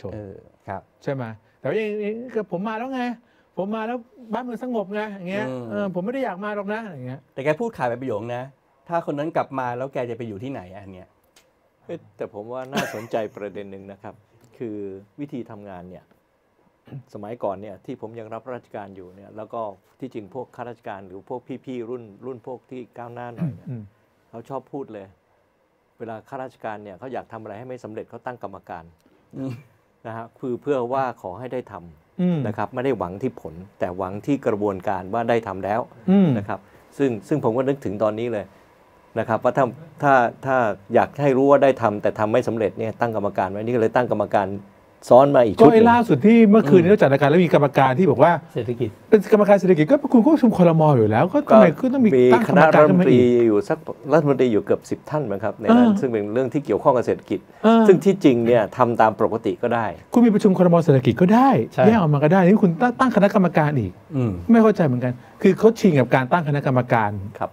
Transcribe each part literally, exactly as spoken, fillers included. ชนครับใช่ไหมแต่ว่าอย่างนี้คือผมมาแล้วไงผมมาแล้วบ้านเมืองสงบไงอย่างเงี้ยผมไม่ได้อยากมาหรอกนะอย่างเงี้ยแต่แกพูดขายไปประโยคนะถ้าคนนั้นกลับมาแล้วแกจะไปอยู่ที่ไหนอันเนี้ยแต่ผมว่าน่าสนใจประเด็นหนึ่งนะครับคือวิธีทำงานเนี่ยสมัยก่อนเนี่ยที่ผมยังรับราชการอยู่เนี่ยแล้วก็ที่จริงพวกข้าราชการหรือพวกพี่ๆรุ่นรุ่นพวกที่ก้าวหน้าหน่อยเนี่ยเขาชอบพูดเลยเวลาข้าราชการเนี่ยเขาอยากทำอะไรให้ไม่สำเร็จเขาตั้งกรรมการนะฮะคือเพื่อว่าขอให้ได้ทำนะครับไม่ได้หวังที่ผลแต่หวังที่กระบวนการว่าได้ทำแล้วนะครับซึ่งซึ่งผมก็นึกถึงตอนนี้เลยนะครับว่าถ้าถ้าถ้าอยากให้รู้ว่าได้ทำแต่ทำไม่สำเร็จเนี่ยตั้งกรรมการไว้นี่ก็เลยตั้งกรรมการซ้อนมาอีกชุดก็ไอ้ล่าสุดที่เมื่อคืนนี้เราจัดรายการแล้วมีกรรมการที่บอกว่าเศรษฐกิจเป็นกรรมการเศรษฐกิจก็คุณก็ประชุมครม.อยู่แล้วก็ทำไมก็ต้องมีตั้งคณะรัฐมนตรีอยู่สักรัฐมนตรีอยู่เกือบสิบท่านมั้งครับในนั้นซึ่งเป็นเรื่องที่เกี่ยวข้องกับเศรษฐกิจซึ่งที่จริงเนี่ยทำตามปกติก็ได้คุณมีประชุมครม.เศรษฐกิจก็ได้แยกออกมาก็ได้นี่คุณตั้งคณะกรรมการอีกไม่เข้าใจเหมือนกันคือเขาชิงกับการตั้งคณะกรรมการครับ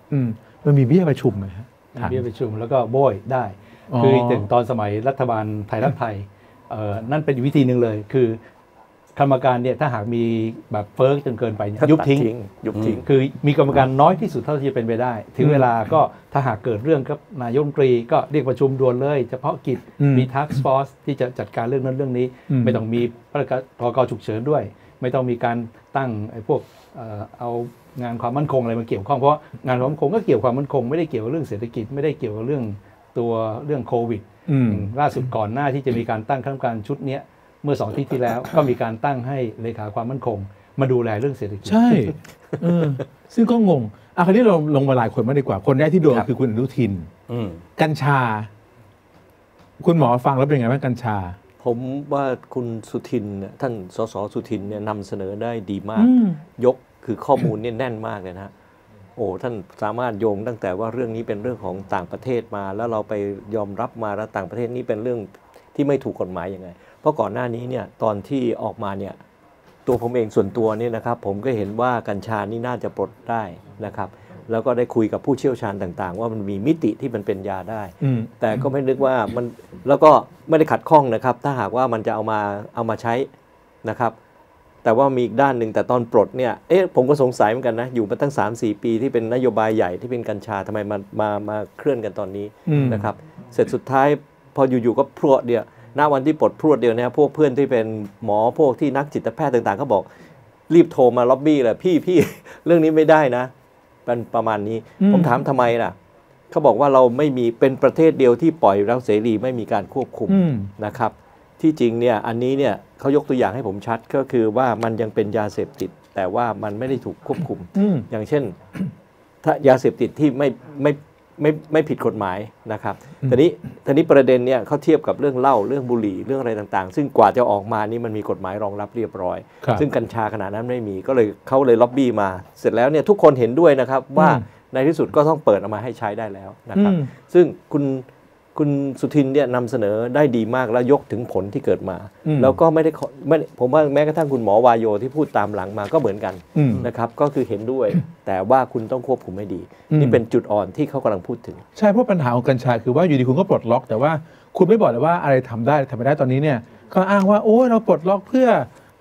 มันมีเบี้ยประชุมไหมครับเบี้ยประชุมแล้วก็โบยได้คือถึงตอนสมัยรัฐบาลไทยรักไทยนั่นเป็นวิธีหนึ่งเลยคือกรรมการเนี่ยถ้าหากมีแบบเฟ้อจนเกินไปยุบทิ้งยุบทิ้งคือมีกรรมการน้อยที่สุดเท่าที่จะเป็นไปได้ถึงเวลาก็ถ้าหากเกิดเรื่องกับนายกรัฐมนตรีก็เรียกประชุมด่วนเลยเฉพาะกิจมี task force ที่จะจัดการเรื่องนั้นเรื่องนี้ไม่ต้องมีพรก.ฉุกเฉินด้วยไม่ต้องมีการตั้งไอ้พวกเอางานความมั่นคงอะไรมาเกี่ยวข้องเพราะงานความมั่นคงก็เกี่ยวความมั่นคงไม่ได้เกี่ยวกับเรื่องเศรษฐกิจไม่ได้เกี่ยวกับเรื่องตัวเรื่องโควิดล่าสุดก่อนหน้าที่จะมีการตั้งคณะกรรมการชุดนี้เมื่อสองอาทิตย์ที่แล้วก็มีการตั้งให้เลขาความมั่นคงมาดูแลเรื่องเศรษฐกิจใช่ซึ่งก็งงอ่ะคราวนี้เราลงมาหลายคนมากดีกว่าคนแรกที่โดนคือคุณอนุทินกัญชาคุณหมอฟังแล้วเป็นไงบ้างกัญชาผมว่าคุณสุทินท่านสสสุทินเนี่ยนำเสนอได้ดีมากยกคือข้อมูลเนี่ยแน่นมากเลยนะโอ้ท่านสามารถโยงตั้งแต่ว่าเรื่องนี้เป็นเรื่องของต่างประเทศมาแล้วเราไปยอมรับมาแล้วต่างประเทศนี้เป็นเรื่องที่ไม่ถูกกฎหมายยังไงเพราะก่อนหน้านี้เนี่ยตอนที่ออกมาเนี่ยตัวผมเองส่วนตัวเนี่ยนะครับผมก็เห็นว่ากัญชานี่น่าจะปลดได้นะครับแล้วก็ได้คุยกับผู้เชี่ยวชาญต่างๆว่ามันมีมิติที่มันเป็นยาได้แต่ก็ไม่นึกว่ามันแล้วก็ไม่ได้ขัดข้องนะครับถ้าหากว่ามันจะเอามาเอามาใช้นะครับแต่ว่ามีอีกด้านหนึ่งแต่ตอนปลดเนี่ยเอ๊ะผมก็สงสัยเหมือนกันนะอยู่มาตั้ง สามสี่ ปีที่เป็นนโยบายใหญ่ที่เป็นกัญชาทำไมมามามาเคลื่อนกันตอนนี้นะครับเสร็จสุดท้ายพออยู่ๆก็พรวดเดียวหน้าวันที่ปลดพรวดเดียวเนี่ยพวกเพื่อนที่เป็นหมอพวกที่นักจิตแพทย์ต่างๆเขาบอกรีบโทรมาล็อบบี้เลยพี่พี่เรื่องนี้ไม่ได้นะเป็นประมาณนี้ผมถามทำไมล่ะเขาบอกว่าเราไม่มีเป็นประเทศเดียวที่ปล่อยแล้วเสรีไม่มีการควบคุมนะครับที่จริงเนี่ยอันนี้เนี่ยเขายกตัวอย่างให้ผมชัดก็คือว่ามันยังเป็นยาเสพติดแต่ว่ามันไม่ได้ถูกควบคุมอย่างเช่นถ้ายาเสพติดที่ไม่ไม่ไม่ไม่ผิดกฎหมายนะครับทีนี้ทีนี้ประเด็นเนี่ยเขาเทียบกับเรื่องเหล้าเรื่องบุหรี่เรื่องอะไรต่างๆซึ่งกว่าจะออกมานี่มันมีกฎหมายรองรับเรียบร้อยซึ่งกัญชาขนาดนั้นไม่มีก็เลยเขาเลยล็อบบี้มาเสร็จแล้วเนี่ยทุกคนเห็นด้วยนะครับว่าในที่สุดก็ต้องเปิดออกมาให้ใช้ได้แล้วนะครับซึ่งคุณคุณสุทินเนี่ยนำเสนอได้ดีมากแล้วยกถึงผลที่เกิดมาแล้วก็ไม่ได้ไม่ผมว่าแม้กระทั่งคุณหมอวายโยที่พูดตามหลังมาก็เหมือนกันนะครับก็คือเห็นด้วยแต่ว่าคุณต้องควบคุมให้ดีนี่เป็นจุดอ่อนที่เขากำลังพูดถึงใช่เพราะปัญหาของกัญชาคือว่าอยู่ดีคุณก็ปลดล็อกแต่ว่าคุณไม่บอกเลยว่าอะไรทำได้ทำไม่ได้ตอนนี้เนี่ยก็อ้างว่าโอ้เราปลดล็อกเพื่อ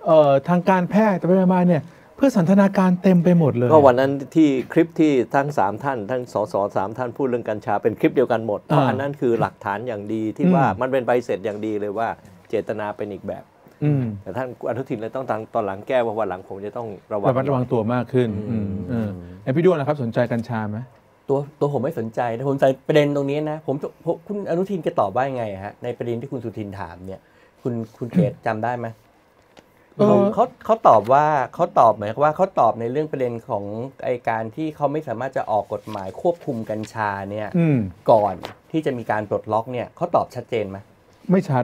เอ่อทางการแพทย์แต่ไม่มาเนี่ยเพื่อสันทนาการเต็มไปหมดเลยก็วันนั้นที่คลิปที่ทั้งสามท่านทั้งสสสามท่านพูดเรื่องกัญชาเป็นคลิปเดียวกันหมดเพราะอันนั้นคือหลักฐานอย่างดีที่ว่ามันเป็นใบเสร็จอย่างดีเลยว่าเจตนาเป็นอีกแบบแต่ท่านอนุทินเลยต้องตอนหลังแก้ว่าวันหลังผมจะต้องระวังระวังตัวมากขึ้นไอพี่ด้วนนะครับสนใจกัญชาไหมตัวตัวผมไม่สนใจแต่ผมสนใจประเด็นตรงนี้นะผมคุณอนุทินแกตอบว่ายังไงฮะในประเด็นที่คุณสุทินถามเนี่ยคุณคุณเกศจำได้ไหมเขาเขาตอบว่าเขาตอบหมายความว่าเขาตอบในเรื่องประเด็นของไอการที่เขาไม่สามารถจะออกกฎหมายควบคุมกัญชาเนี่ยก่อนที่จะมีการปลดล็อกเนี่ยเขาตอบชัดเจนไหมไม่ชัด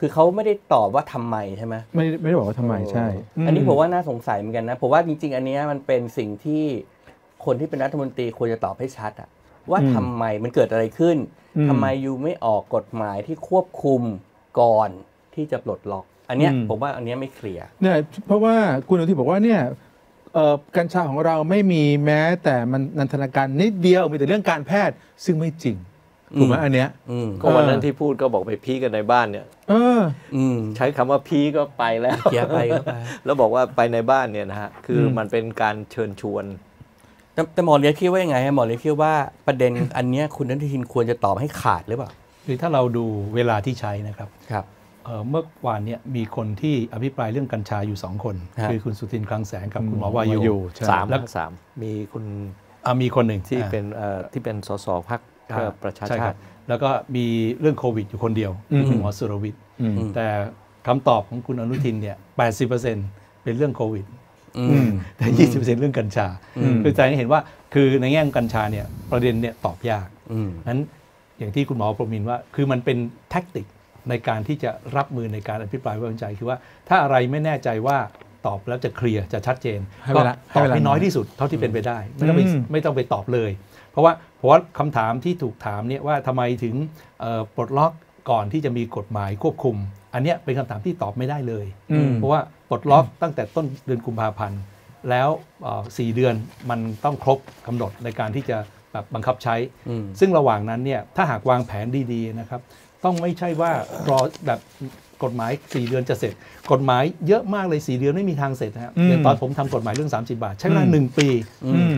คือเขาไม่ได้ตอบว่าทำไมใช่ไหมไม่ไม่ได้บอกว่าทำไมใช่อันนี้ผมว่าน่าสงสัยเหมือนกันนะผมว่าจริงๆอันนี้มันเป็นสิ่งที่คนที่เป็นรัฐมนตรีควรจะตอบให้ชัดอะว่าทำไมมันเกิดอะไรขึ้นทำไมยูไม่ออกกฎหมายที่ควบคุมก่อนที่จะปลดล็อกอันนี้ผมว่าอันนี้ไม่เคลียร์เนี่ยเพราะว่าคุณอนุทินบอกว่าเนี่ยกัญชาของเราไม่มีแม้แต่มันนันทนาการนิดเดียวมีแต่เรื่องการแพทย์ซึ่งไม่จริง ถูกไหมอันเนี้ยก็วันนั้นที่พูดก็บอกไปพีกันในบ้านเนี่ยเออใช้คำว่าพีก็ไปแล้วเกียร์ไปแล้วบอกว่าไปในบ้านเนี่ยนะฮะคือมันเป็นการเชิญชวนแต่หมอเลี้ยคิดว่ายังไงหมอเลี้ยคิดว่าประเด็นอันเนี้ยคุณอนุทินควรจะตอบให้ขาดหรือเปล่าคือถ้าเราดูเวลาที่ใช้นะครับครับเมื่อวานเนี่ยมีคนที่อภิปรายเรื่องกัญชาอยู่สองคนคือคุณสุทินคลังแสงกับคุณหมอวายุสามและสามมีคุณมีคนหนึ่งที่เป็นที่เป็นสสพรรคประชาชาติแล้วก็มีเรื่องโควิดอยู่คนเดียวคุณหมอสุรวิทย์แต่คำตอบของคุณอนุทินเนี่ย แปดสิบเปอร์เซ็นต์ เป็นเรื่องโควิดแต่ ยี่สิบเปอร์เซ็นต์ เรื่องกัญชาคือใจเห็นว่าคือในแง่ของกัญชาเนี่ยประเด็นเนี่ยตอบยากนั้นอย่างที่คุณหมอประมินว่าคือมันเป็นแท็กติกในการที่จะรับมือในการอภิปรายไว้วางใจคือว่าถ้าอะไรไม่แน่ใจว่าตอบแล้วจะเคลียร์จะชัดเจนก็ตอบให้น้อยที่สุดเท่าที่เป็นไปได้ไม่ต้องไม่ต้องไปตอบเลยเพราะว่าเพราะว่าคำถามที่ถูกถามเนี่ยว่าทำไมถึงปลดล็อกก่อนที่จะมีกฎหมายควบคุมอันเนี้ยเป็นคำถามที่ตอบไม่ได้เลยเพราะว่าปลดล็อกตั้งแต่ต้นเดือนกุมภาพันธ์แล้วสี่เดือนมันต้องครบกำหนดในการที่จะแบบบังคับใช้ซึ่งระหว่างนั้นเนี่ยถ้าหากวางแผนดีๆนะครับต้องไม่ใช่ว่ารอแบบกฎหมายสี่เดือนจะเสร็จกฎหมายเยอะมากเลยสี่เดือนไม่มีทางเสร็จนะครับตอนผมทำกฎหมายเรื่องสามสิบบาทใช้เวลาหนึ่งปี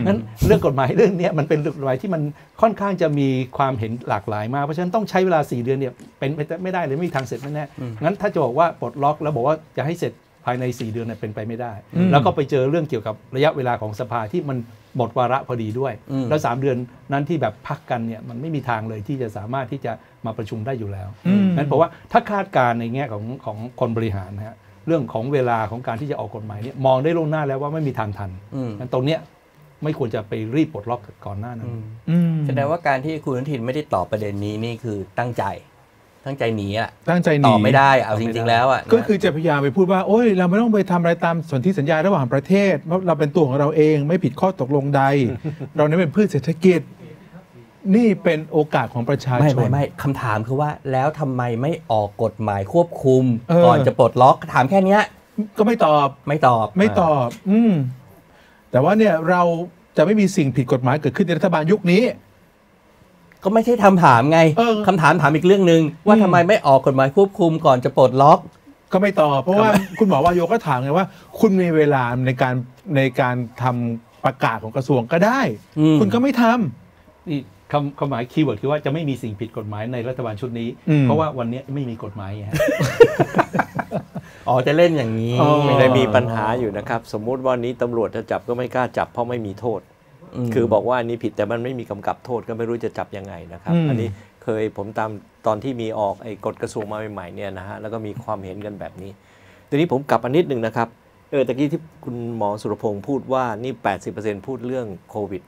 นั้นเรื่องกฎหมายเรื่องนี้มันเป็นกฎหมายที่มันค่อนข้างจะมีความเห็นหลากหลายมากเพราะฉะนั้นต้องใช้เวลาสี่เดือนเนี่ยเป็นไม่ได้เลยไม่มีทางเสร็จแน่ๆงั้นถ้าจะบอกว่าปลดล็อกแล้วบอกว่าจะให้เสร็จภายในสี่เดือนเนี่ยเป็นไปไม่ได้แล้วก็ไปเจอเรื่องเกี่ยวกับระยะเวลาของสภาที่มันหมดวาระพอดีด้วยแล้วสามเดือนนั้นที่แบบพักกันเนี่ยมันไม่มีทางเลยที่จะสามารถที่จะมาประชุมได้อยู่แล้วนั้นเพราะว่าถ้าคาดการในแง่ของของคนบริหารนะฮะเรื่องของเวลาของการที่จะออกกฎหมายเนี่ยมองได้ล่วงหน้าแล้วว่าไม่มีทางทันนั้นตรงเนี้ยไม่ควรจะไปรีบปลดล็อกก่อนหน้านั้นแสดงว่าการที่คุณอนุทินไม่ได้ตอบประเด็นนี้นี่คือตั้งใจตั้งใจหนีอ่ะตั้งใจหนีตอบไม่ได้เอาจริงๆแล้วอ่ะก็คือจะพยายามไปพูดว่าโอ้ยเราไม่ต้องไปทำอะไรตามสนธิสัญญาระหว่างประเทศเพราะเราเป็นตัวของเราเองไม่ผิดข้อตกลงใดเราเนี่ยเป็นพืชเศรษฐกิจนี่เป็นโอกาสของประชาชนไม่ไม่คำถามคือว่าแล้วทำไมไม่ออกกฎหมายควบคุมก่อนจะปลดล็อกถามแค่เนี้ยก็ไม่ตอบไม่ตอบไม่ตอบอืมแต่ว่าเนี่ยเราจะไม่มีสิ่งผิดกฎหมายเกิดขึ้นในรัฐบาลยุคนี้ก็ไม่ใช่คำถามไงคำถามถามอีกเรื่องหนึ่งว่าทำไมไม่ออกกฎหมายควบคุมก่อนจะปลดล็อกก็ไม่ตอบเพราะว่าคุณหมอวายโยก็ถามไงว่าคุณมีเวลาในการในการทำประกาศของกระทรวงก็ได้คุณก็ไม่ทำนี่คำคำหมายคีย์เวิร์ดคือว่าจะไม่มีสิ่งผิดกฎหมายในรัฐบาลชุดนี้เพราะว่าวันนี้ไม่มีกฎหมายอ๋อจะเล่นอย่างนี้ไม่ได้มีปัญหาอยู่นะครับสมมุติวันนี้ตำรวจจะจับก็ไม่กล้าจับเพราะไม่มีโทษคือบอกว่าอันนี้ผิดแต่มันไม่มีกำกับโทษก็ไม่รู้จะจับยังไงนะครับอันนี้เคยผมตามตอนที่มีออกไอ้กฎกระทรวงมาใหม่ๆเนี่ยนะฮะแล้วก็มีความเห็นกันแบบนี้ทีนี้ผมกลับมานิดนึงนะครับเออตะกี้ที่คุณหมอสุรพงษ์พูดว่านี่ แปดสิบเปอร์เซ็นต์ พูดเรื่องโควิด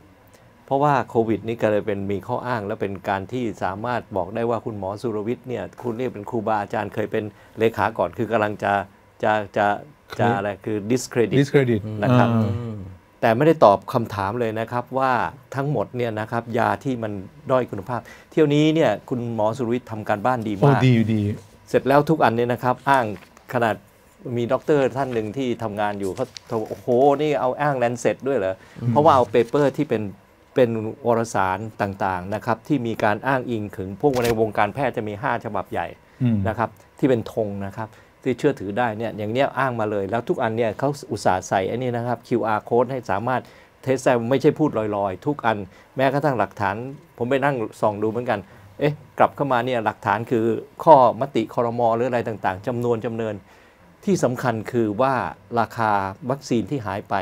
เพราะว่าโควิดนี่ก็เลยเป็นมีข้ออ้างและเป็นการที่สามารถบอกได้ว่าคุณหมอสุรวิทย์เนี่ยคุณเรียกเป็นครูบาอาจารย์เคยเป็นเลขาก่อนคือกำลังจะจะจะจะอะไรคือ discredit นะครับแต่ไม่ได้ตอบคำถามเลยนะครับว่าทั้งหมดเนี่ยนะครับยาที่มันด้อยคุณภาพเที่ยวนี้เนี่ยคุณหมอสุรวิทย์ทำการบ้านดีมากดีดีเสร็จแล้วทุกอันเนี่ยนะครับอ้างขนาดมีด็อกเตอร์ท่านหนึ่งที่ทำงานอยู่เขาโอ้โหนี่เอาอ้างแลนเซ็ตด้วยเหรอเพราะว่าเอาเปเปอร์ที่เป็นเป็นวารสารต่างๆนะครับที่มีการอ้างอิงถึงพวกในวงการแพทย์จะมีห้าฉบับใหญ่นะครับที่เป็นธงนะครับที่เชื่อถือได้เนี่ยอย่างเนี้ยอ้างมาเลยแล้วทุกอันเนี่ยเขาอุตส่าห์ใส่อันนี้นะครับ คิว อาร์ code ให้สามารถเทสได้ไม่ใช่พูดลอยๆทุกอันแม้กระทั่งหลักฐานผมไปนั่งส่องดูเหมือนกันเอ๊ะกลับเข้ามาเนี่ยหลักฐานคือข้อมติครม.หรืออะไรต่างๆจำนวนจำเนินที่สำคัญคือว่าราคาวัคซีนที่หายไป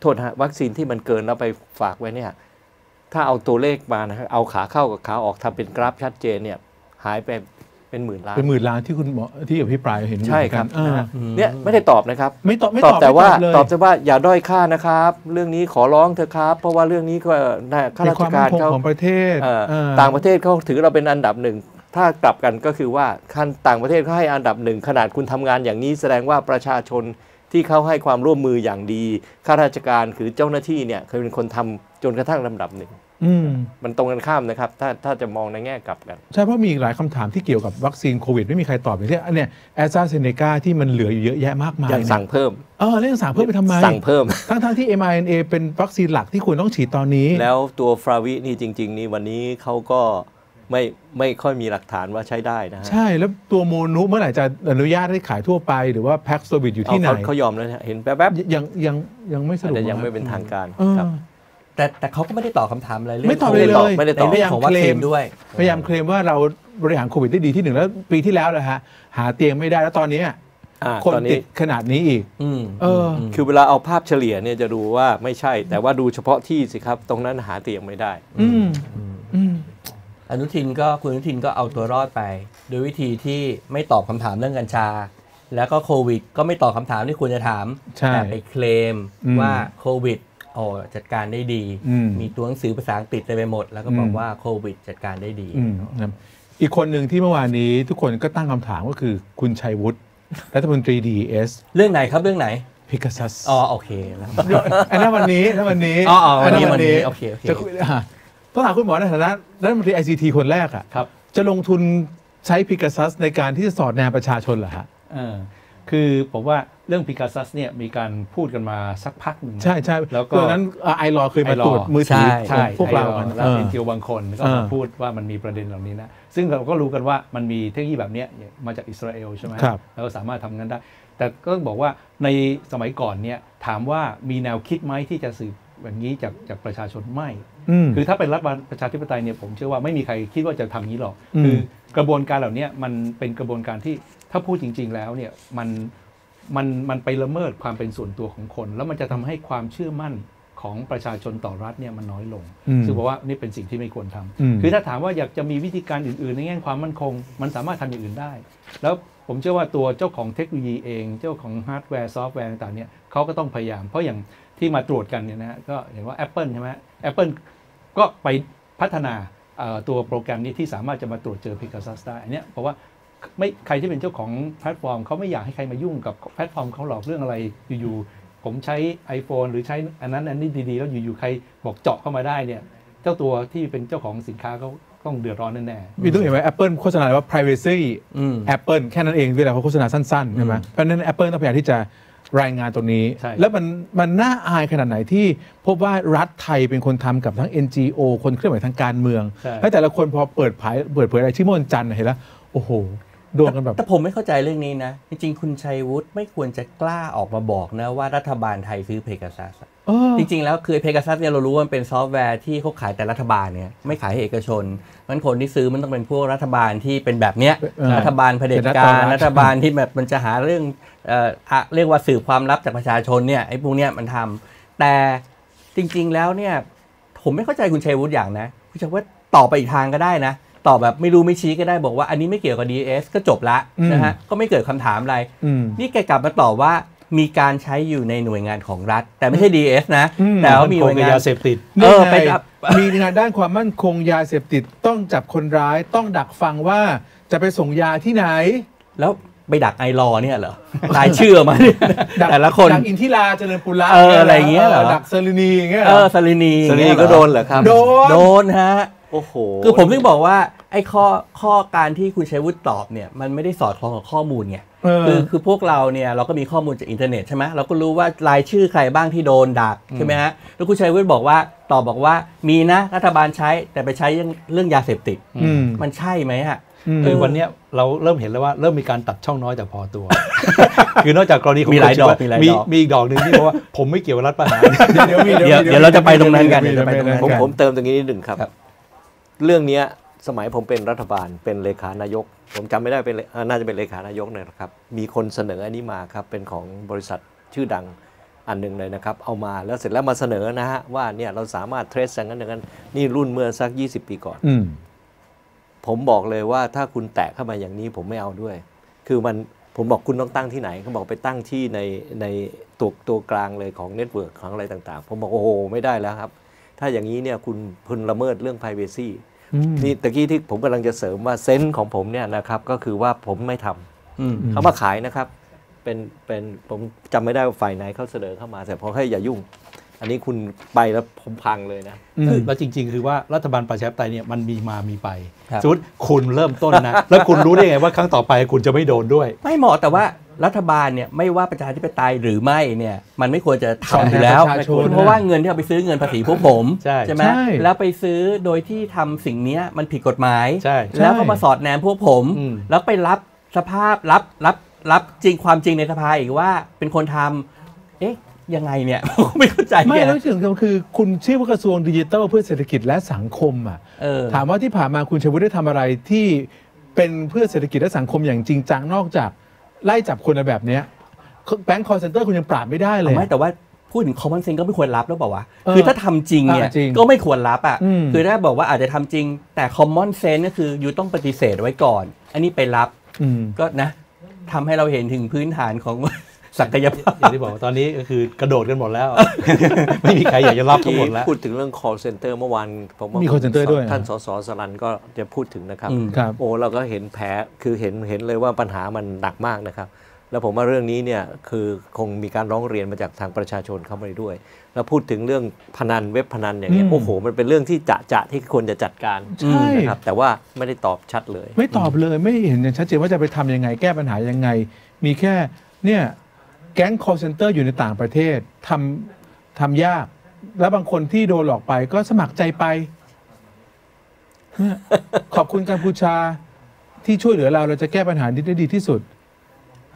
โทษฮะวัคซีนที่มันเกินแล้วไปฝากไว้เนี่ยถ้าเอาตัวเลขมานะครับเอาขาเข้ากับขาออกทำเป็นกราฟชัดเจนเนี่ยหายไปเป็นหมื่นล้านเป็นหมื่นล้านที่คุณหมอที่อภิปรายเห็นใช่ครับเนี่ยไม่ได้ตอบนะครับไม่ตอบไม่ตอบแต่ว่าตอบแต่ว่าอย่าด้อยค่านะครับเรื่องนี้ขอร้องเถอะครับเพราะว่าเรื่องนี้ก็ข้าราชการของประเทศต่างประเทศเขาถือเราเป็นอันดับหนึ่งถ้ากลับกันก็คือว่าขั้นต่างประเทศเขาให้อันดับหนึ่งขนาดคุณทำงานอย่างนี้แสดงว่าประชาชนที่เขาให้ความร่วมมืออย่างดีข้าราชการคือเจ้าหน้าที่เนี่ยเคยเป็นคนทำจนกระทั่งลำดับหนึ่งมันตรงกันข้ามนะครับถ้าถ้าจะมองในแง่กลับกันใช่เพราะมีหลายคำถามที่เกี่ยวกับวัคซีนโควิดไม่มีใครตอบอย่างเช่นอันเนี้ยแอสตราเซเนกาที่มันเหลืออยู่เยอะแยะมากมายสั่งเพิ่มเออเรื่องสั่งเพิ่มไปทำไมสั่งเพิ่มทั้งทั้งที่ เอ็ม อาร์ เอ็น เอ เป็นวัคซีนหลักที่ควรต้องฉีดตอนนี้แล้วตัวฟลาวินี่จริงๆนี่วันนี้เขาก็ ไม่ไม่ค่อยมีหลักฐานว่าใช้ได้นะฮะใช่แล้วตัวโมนุเมื่อไหร่จะอนุญาตให้ขายทั่วไปหรือว่าแพ็คเซอร์วิสอยู่ที่ไหนเขายอมแล้วเห็นแป๊บๆยังยังยังไม่สรุปแต่ยังไม่เป็นทางการครับแต่แต่เขาก็ไม่ได้ตอบคำถามอะไรเลยไม่ตอบเลยเลยไม่ได้ตอบในเรื่องของวัคซีนด้วยพยายามเคลมว่าเราบริหารโควิดได้ดีที่หนึ่งแล้วปีที่แล้วนะฮะหาเตียงไม่ได้แล้วตอนนี้คนติดขนาดนี้อีกคือเวลาเอาภาพเฉลี่ยเนี่ยจะดูว่าไม่ใช่แต่ว่าดูเฉพาะที่สิครับตรงนั้นหาเตียงไม่ได้อนุทินก็คุณอนุทินก็เอาตัวรอดไปโดยวิธีที่ไม่ตอบคำถามเรื่องกัญชาแล้วก็โควิดก็ไม่ตอบคำถามที่ควรจะถามแต่ไปเคลมว่าโควิดโอ้จัดการได้ดีมีตัวหนังสือภาษาอังกฤษเต็มไปหมดแล้วก็บอกว่าโควิดจัดการได้ดีอีกคนหนึ่งที่เมื่อวานนี้ทุกคนก็ตั้งคำถามก็คือคุณชัยวุฒิรัฐมนตรี ดี อี เอส เรื่องไหนครับเรื่องไหนพิกัสอ๋อโอเคแล้วอันนั้นวันนี้อันนั้นวันนี้อ๋อวันนี้วันนี้โอเคโอเคต้องถามคุณหมอในฐานะรัฐมนตรี ไอ ซี ที คนแรกอ่ะครับจะลงทุนใช้พิกัสในการที่จะสอดแนมประชาชนเหรอฮะอ่าคือผมว่าเรื่องพิกัสเนี่ยมีการพูดกันมาสักพักหนึ่งใช่ใช่แล้วก็นั้นไอลอเคยมาตรวจมือถือพวกเราแล้วเอ็นจีโอบางคนก็มาพูดว่ามันมีประเด็นเหล่านี้นะซึ่งเราก็รู้กันว่ามันมีเทคโนโลยีแบบนี้มาจากอิสราเอลใช่ไหมแล้วก็สามารถทำงั้นได้แต่ก็บอกว่าในสมัยก่อนเนี่ยถามว่ามีแนวคิดไหมที่จะสืบแบบนี้จากจากประชาชนไม่คือถ้าเป็นรัฐประชาธิปไตยเนี่ยผมเชื่อว่าไม่มีใครคิดว่าจะทำนี้หรอกคือกระบวนการเหล่านี้มันเป็นกระบวนการที่ถ้าพูดจริงๆแล้วเนี่ยมันมันมันไปละเมิดความเป็นส่วนตัวของคนแล้วมันจะทำให้ความเชื่อมั่นของประชาชนต่อรัฐเนี่ยมันน้อยลงซึ่งบอกว่านี่เป็นสิ่งที่ไม่ควรทำคือถ้าถามว่าอยากจะมีวิธีการอื่นๆในแง่ความมั่นคงมันสามารถทำอย่างอื่นได้แล้วผมเชื่อว่าตัวเจ้าของเทคโนโลยีเองเจ้าของฮาร์ดแวร์ซอฟต์แวร์ต่างๆเนี่ยเขาก็ต้องพยายามเพราะอย่างที่มาตรวจกันเนี่ยนะฮะก็เห็นว่า Apple ใช่ไหม Apple ก็ไปพัฒนาตัวโปรแกรมนี้ที่สามารถจะมาตรวจเจอ Pegasus ได้อันเนี้ยเพราะว่าไม่ใครที่เป็นเจ้าของแพลตฟอร์มเขาไม่อยากให้ใครมายุ่งกับแพลตฟอร์มเขาหรอกเรื่องอะไรอยู่ๆผมใช้ ไอโฟน หรือใช้อันนั้นอันนี้ดีๆแล้วอยู่ๆใครบอกเจาะเข้ามาได้เนี่ยเจ้าตัวที่เป็นเจ้าของสินค้าเขาต้องเดือดร้อนแน่ๆมีต้องเห็นไหม Apple โฆษณาว่า privacy Apple แค่นั้นเองเวลาเขาโฆษณาสั้นๆใช่ไหมเพราะฉะนั้น Apple ต้องพยายามที่จะรายงานตรงนี้แล้วมันมันน่าอายขนาดไหนที่พบว่ารัฐไทยเป็นคนทำกับทั้ง เอ็น จี โอ คนเคลื่อนไหวทางการเมืองและแต่ละคนพอเปิดเผยเปิดเผยอะไรชื่อมนจันเห็นแล้วโอ้โหดวงกันแบบแต่ผมไม่เข้าใจเรื่องนี้นะจริงๆคุณชัยวุฒิไม่ควรจะกล้าออกมาบอกนะว่ารัฐบาลไทยซื้อเพกาซัสจริงๆแล้วคือเพกาซัสเนี่ยเรารู้ว่ามันเป็นซอฟต์แวร์ที่เขาขายแต่รัฐบาลเนี่ยไม่ขายให้เอกชนงั้นคนที่ซื้อมันต้องเป็นพวกรัฐบาลที่เป็นแบบเนี้ยรัฐบาลเผด็จการรัฐบาลที่แบบมันจะหาเรื่องเอ่อเรียกว่าสืบความลับจากประชาชนเนี่ยไอ้พวกเนี้ยมันทำแต่จริงๆแล้วเนี่ยผมไม่เข้าใจคุณชัยวุฒิอย่างนะคุณชัยวุฒิต่อไปอีกทางก็ได้นะตอบแบบไม่รู้ไม่ชี้ก็ได้บอกว่าอันนี้ไม่เกี่ยวกับ ดี เอส ก็จบละนะฮะก็ไม่เกิดคำถามอะไรนี่แกกลับมาตอบว่ามีการใช้อยู่ในหน่วยงานของรัฐแต่ไม่ใช่ ดี เอส นะแต่ว่ามีหน่วยงานยาเสพติดเออไปจับมีงานด้านความมั่นคงยาเสพติดต้องจับคนร้ายต้องดักฟังว่าจะไปส่งยาที่ไหนแล้วไปดักไอรอเนี่ยเหรอรายชื่อมาแต่ละคนดักอินทิราเจริญปุระอะไรเงี้ยเหรอดักสลินีเงี้ยเออสลินีสลินีก็โดนเหรอครับโดนฮะคือผมถึงบอกว่าไอ้ข้อข้อการที่คุณชัยวุฒิตอบเนี่ยมันไม่ได้สอดคล้องกับข้อมูลไงคือคือพวกเราเนี่ยเราก็มีข้อมูลจากอินเทอร์เน็ตใช่ไหมเราก็รู้ว่ารายชื่อใครบ้างที่โดนดักใช่ไหมฮะแล้วคุณชัยวุฒิบอกว่าตอบบอกว่ามีนะรัฐบาลใช้แต่ไปใช้เรื่องเรื่องยาเสพติดมันใช่ไหมฮะคือวันนี้เราเริ่มเห็นแล้วว่าเริ่มมีการตัดช่องน้อยแต่พอตัวคือนอกจากกรณีมีหลายดอกมีมีอีกดอกหนึ่งที่บอกว่าผมไม่เกี่ยวรัฐประหารเดี๋ยวเดี๋ยวเราจะไปตรงนั้นกันผมผมเติมตรงนี้นิดหนึ่งครับเรื่องนี้สมัยผมเป็นรัฐบาลเป็นเลขานายกผมจำไม่ได้เป็นน่าจะเป็นเลขานายกเนี่ยครับมีคนเสนออันนี้มาครับเป็นของบริษัทชื่อดังอันหนึ่งเลยนะครับเอามาแล้วเสร็จแล้วมาเสนอนะฮะว่าเนี่ยเราสามารถเทรซอย่างนั้นอย่างนั้นนี่รุ่นเมื่อสักยี่สิบปีก่อนผมบอกเลยว่าถ้าคุณแตะเข้ามาอย่างนี้ผมไม่เอาด้วยคือมันผมบอกคุณต้องตั้งที่ไหนเขาบอกไปตั้งที่ในในตัวตัวกลางเลยของเน็ตเวิร์กของอะไรต่างๆผมบอกโอ้โหไม่ได้แล้วครับถ้าอย่างนี้เนี่ยคุณพึงละเมิดเรื่อง privacy นี่ตะกี้ที่ผมกำลังจะเสริมว่าเซนส์ของผมเนี่ยนะครับก็คือว่าผมไม่ทำเขามาขายนะครับเป็นเป็นผมจำไม่ได้ว่าฝ่ายไหนเขาเสนอเข้ามาแต่พอให้อย่ายุ่งอันนี้คุณไปแล้วผมพังเลยนะแล้วจริงๆคือว่ารัฐบาลประชาธิปไตยเนี่ยมันมีมามีไปสมมติคุณเริ่มต้นนะแล้วคุณรู้ได้ไงว่าครั้งต่อไปคุณจะไม่โดนด้วยไม่เหมาะแต่ว่า รัฐบาลเนี่ยไม่ว่าประชาธิปไตยหรือไม่เนี่ยมันไม่ควรจะทำอยู่แล้วเพราะว่าเงินที่เราไปซื้อเงินภาษีพวกผมใช่ไหมแล้วไปซื้อโดยที่ทำสิ่งนี้มันผิดกฎหมายแล้วก็มาสอดแนมพวกผมแล้วไปรับสภาพรับรับรับจริงความจริงในสภาอีกว่าเป็นคนทำเอ๊ะยังไงเนี่ยไม่เข้าใจไม่แล้วถึงก็คือคุณชื่อว่ากระทรวงดิจิทัลเพื่อเศรษฐกิจและสังคมอ่ะถามว่าที่ผ่านมาคุณชัยวุฒิได้ทำอะไรที่เป็นเพื่อเศรษฐกิจและสังคมอย่างจริงจังนอกจากไล่จับคนในแบบนี้แบงค์คอลเซ็นเตอร์คุณยังปราบไม่ได้เลยไม่แต่ว่าพูดถึงคอมมอนเซนส์ก็ไม่ควรรับแล้วเปล่าวะคือถ้าทำจริงเนี่ยก็ไม่ควรรับอ่ะคือถ้าบอกว่าอาจจะทำจริงแต่คอมมอนเซนส์ก็คืออยู่ต้องปฏิเสธไว้ก่อนอันนี้ไปรับก็นะทำให้เราเห็นถึงพื้นฐานของศักยภาพอย่างที่บอกตอนนี้ก็คือกระโดดกันหมดแล้วไม่มีใครอยากจะรับทั้งหมดแล้วพูดถึงเรื่อง call center เมื่อวานผมมี call center ด้วยท่านสสสรันก็จะพูดถึงนะครับโอ้เราก็เห็นแผลคือเห็นเห็นเลยว่าปัญหามันหนักมากนะครับแล้วผมว่าเรื่องนี้เนี่ยคือคงมีการร้องเรียนมาจากทางประชาชนเข้ามาด้วยแล้วพูดถึงเรื่องพนันเว็บพนันอย่างเงี้ยโอ้โหมันเป็นเรื่องที่จะจะที่ควรจะจัดการนะครับแต่ว่าไม่ได้ตอบชัดเลยไม่ตอบเลยไม่เห็นอย่างชัดเจนว่าจะไปทำยังไงแก้ปัญหายังไงมีแค่เนี่ยแก๊ง call center อยู่ในต่างประเทศทำทำยากและบางคนที่โดนหลอกไปก็สมัครใจไป ขอบคุณกัมพูชาที่ช่วยเหลือเราเราจะแก้ปัญหานี้ได้ดีที่สุด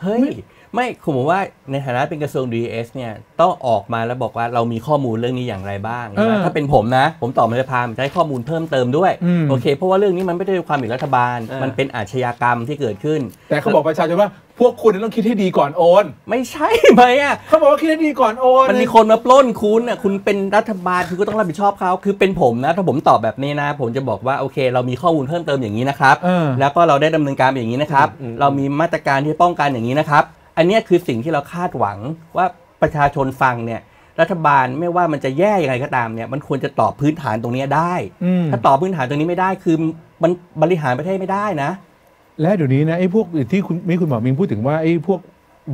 เฮ้ย ไม่ ไม่ผมว่าในฐานะเป็นกระทรวง ดี เอส เนี่ยต้องออกมาแล้วบอกว่าเรามีข้อมูลเรื่องนี้อย่างไรบ้างถ้าเป็นผมนะผมตอบมาจะพาใช้ข้อมูลเพิ่มเติมด้วยโอเคเพราะว่าเรื่องนี้มันไม่ได้ความผิดรัฐบาลมันเป็นอาชญากรรมที่เกิดขึ้นแต่เขาบอกประชาชนว่าพวกคุณต้องคิดให้ดีก่อนโอนไม่ใช่ไหมอ่ะเขาบอกว่าคิดให้ดีก่อนโอนมันมีคนมาปล้นคุณอ่ะคุณเป็นรัฐบาลคุณก็ต้องรับผิดชอบเขาคือเป็นผมนะถ้าผมตอบแบบนี้นะผมจะบอกว่าโอเคเรามีข้อมูลเพิ่มเติมอย่างนี้นะครับแล้วก็เราได้ดำเนินการอย่างนี้นะครับเรามีมาตรการที่ป้องกันอย่างนี้นะครับอันนี้คือสิ่งที่เราคาดหวังว่าประชาชนฟังเนี่ยรัฐบาลไม่ว่ามันจะแย่ยังไงก็ตามเนี่ยมันควรจะตอบพื้นฐานตรงนี้ได้ถ้าตอบพื้นฐานตรงนี้ไม่ได้คือมันบริหารประเทศไม่ได้นะและเดี๋ยวนี้นะไอ้พวกที่คุณไม่คุณหมอมิงพูดถึงว่าไอ้พวก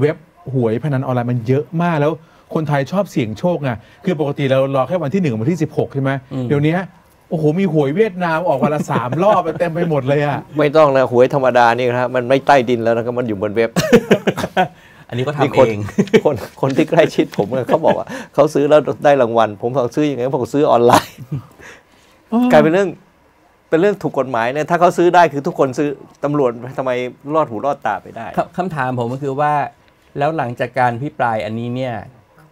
เว็บหวยพนันออนไลน์มันเยอะมากแล้วคนไทยชอบเสี่ยงโชคไงคือปกติเรารอแค่วันที่หนึ่งกับวันที่สิบหกใช่ไหมเดี๋ยวนี้โอ้โหมีหวยเวียดนามออกวันละสามรอบเต็มไปหมดเลยอ่ะไม่ต้องนะหวยธรรมดานี่ครับมันไม่ใต้ดินแล้วนะครับมันอยู่บนเว็บอันนี้ก็ทำเองคนคนที่ใกล้ชิดผมเขาบอกว่าเขาซื้อแล้วได้รางวัลผมบอกซื้อยังไงผมซื้อออนไลน์กลายเป็นเรื่องเป็นเรื่องถูกกฎหมายเนี่ยถ้าเขาซื้อได้คือทุกคนซื้อตำรวจทำไมรอดหูรอดตาไปได้คำถามผมก็คือว่าแล้วหลังจากการพิปรายอันนี้เนี่ย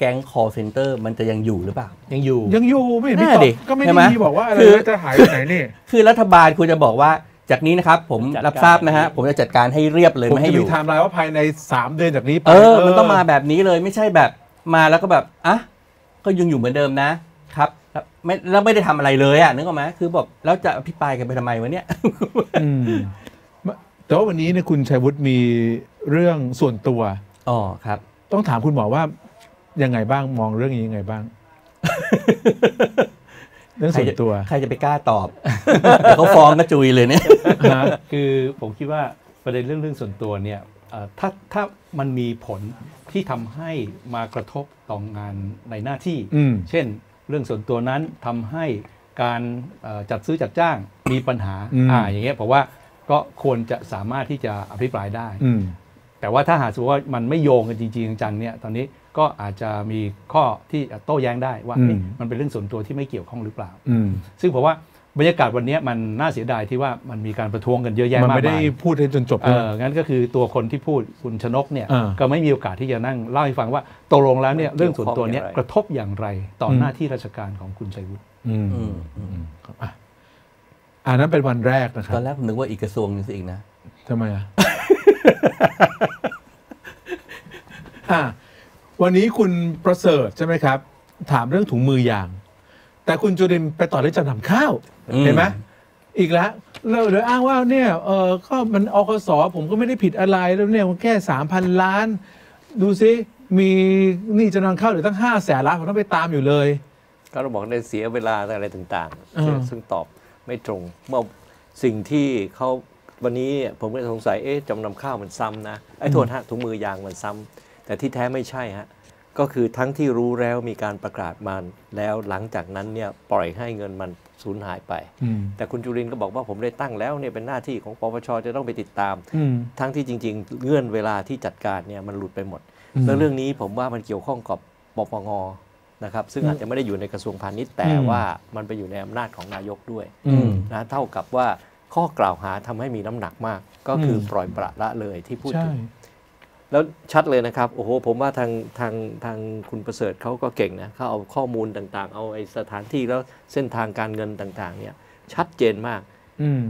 แก๊ง call center มันจะยังอยู่หรือเปล่ายังอยู่ยังอยู่ไม่ได้ก็ไม่ได้บอกว่าอะไรจะหายไปไหนนี่คือรัฐบาลควรจะบอกว่าจากนี้นะครับผมรับทราบนะฮะผมจะจัดการให้เรียบเลยไม่ให้อยู่ไทม์ไลน์ว่าภายในสามเดือนจากนี้เออมันต้องมาแบบนี้เลยไม่ใช่แบบมาแล้วก็แบบอ่ะก็ยังอยู่เหมือนเดิมนะครับไม่แล้วไม่ได้ทำอะไรเลยอ่ะนึกออกไหมคือแบบแล้วจะอภิปรายกันไปทำไมวะเนี่ยแต่ว่าวันนี้เนี่ยคุณชัยวุฒิมีเรื่องส่วนตัวอ๋อครับต้องถามคุณหมอว่ายังไงบ้างมองเรื่องนี้ยังไงบ้างเรื่องส่วนตัวใครจะไปกล้าตอบเขาฟ้องกระจุยเลยเนี่ยคือผมคิดว่าประเด็นเรื่องเรื่องส่วนตัวเนี่ยถ้าถ้ามันมีผลที่ทำให้มากระทบต่องานในหน้าที่เช่นเรื่องส่วนตัวนั้นทำให้การจัดซื้อจัดจ้างมีปัญหาอ่าอย่างเงี้ยเพราะว่าก็ควรจะสามารถที่จะอภิปรายได้แต่ว่าถ้าหากสมมติว่ามันไม่โยงกันจริงๆจังๆเนี่ยตอนนี้ก็อาจจะมีข้อที่โต้แย้งได้ว่ามันเป็นเรื่องส่วนตัวที่ไม่เกี่ยวข้องหรือเปล่าซึ่งผมว่าบรรยากาศวันนี้มันน่าเสียดายที่ว่ามันมีการประท้วงกันเยอะแยะมากมายมันไม่ได้พูดจนจบเอองั้นก็คือตัวคนที่พูดคุณชนกเนี่ยก็ไม่มีโอกาสที่จะนั่งเล่าให้ฟังว่าตกลงแล้วเนี่ยเรื่องส่วนตัวนี้กระทบอย่างไรต่อหน้าที่ราชการของคุณชัยวุฒิอ่านั้นเป็นวันแรกนะครับตอนแรกผมนึกว่าอีกกระทรวงนึงสิอีกนะทำไมอ่ะอ่าวันนี้คุณประเสริฐใช่ไหมครับถามเรื่องถุงมือยางแต่คุณจุรินทร์ไปต่อเรื่องจำนำข้าวเห็นไหมอีกแล้วเราเดี๋ยวอ้างว่าเนี่ยเออก็มันอกสผมก็ไม่ได้ผิดอะไรแล้วเนี่ยผมแค่สามพันล้านดูซิมีนี่จำนำข้าวหรือตั้งห้าแสนล้านผมต้องไปตามอยู่เลยก็เราบอกได้เสียเวลาอะไรต่างๆซึ่งตอบไม่ตรงเมื่อสิ่งที่เขาวันนี้ผมก็สงสัยเอ๊ะจำนำข้าวมันซ้ำนะไอ้โทษฮะถุงมือยางมันซ้ำแต่ที่แท้ไม่ใช่ฮะ ก็คือทั้งที่รู้แล้วมีการประกาศมันแล้วหลังจากนั้นเนี่ยปล่อยให้เงินมันสูญหายไปแต่คุณจุรินทร์ก็บอกว่าผมได้ตั้งแล้วเนี่ยเป็นหน้าที่ของปปช.จะต้องไปติดตามทั้งที่จริงๆเงื่อนเวลาที่จัดการเนี่ยมันหลุดไปหมดแล้วเรื่องนี้ผมว่ามันเกี่ยวข้องกับปปง.นะครับซึ่งอาจจะไม่ได้อยู่ในกระทรวงพาณิชย์แต่ว่ามันไปอยู่ในอำนาจของนายกด้วยนะเท่ากับว่าข้อกล่าวหาทำให้มีน้ำหนักมากก็คือปล่อยปละละเลยที่พูดถึงแล้วชัดเลยนะครับโอ้โหผมว่าทางทางทางคุณประเสริฐเขาก็เก่งนะเขาเอาข้อมูลต่างๆเอาไอ้สถานที่แล้วเส้นทางการเงินต่างๆเนี่ยชัดเจนมากอืม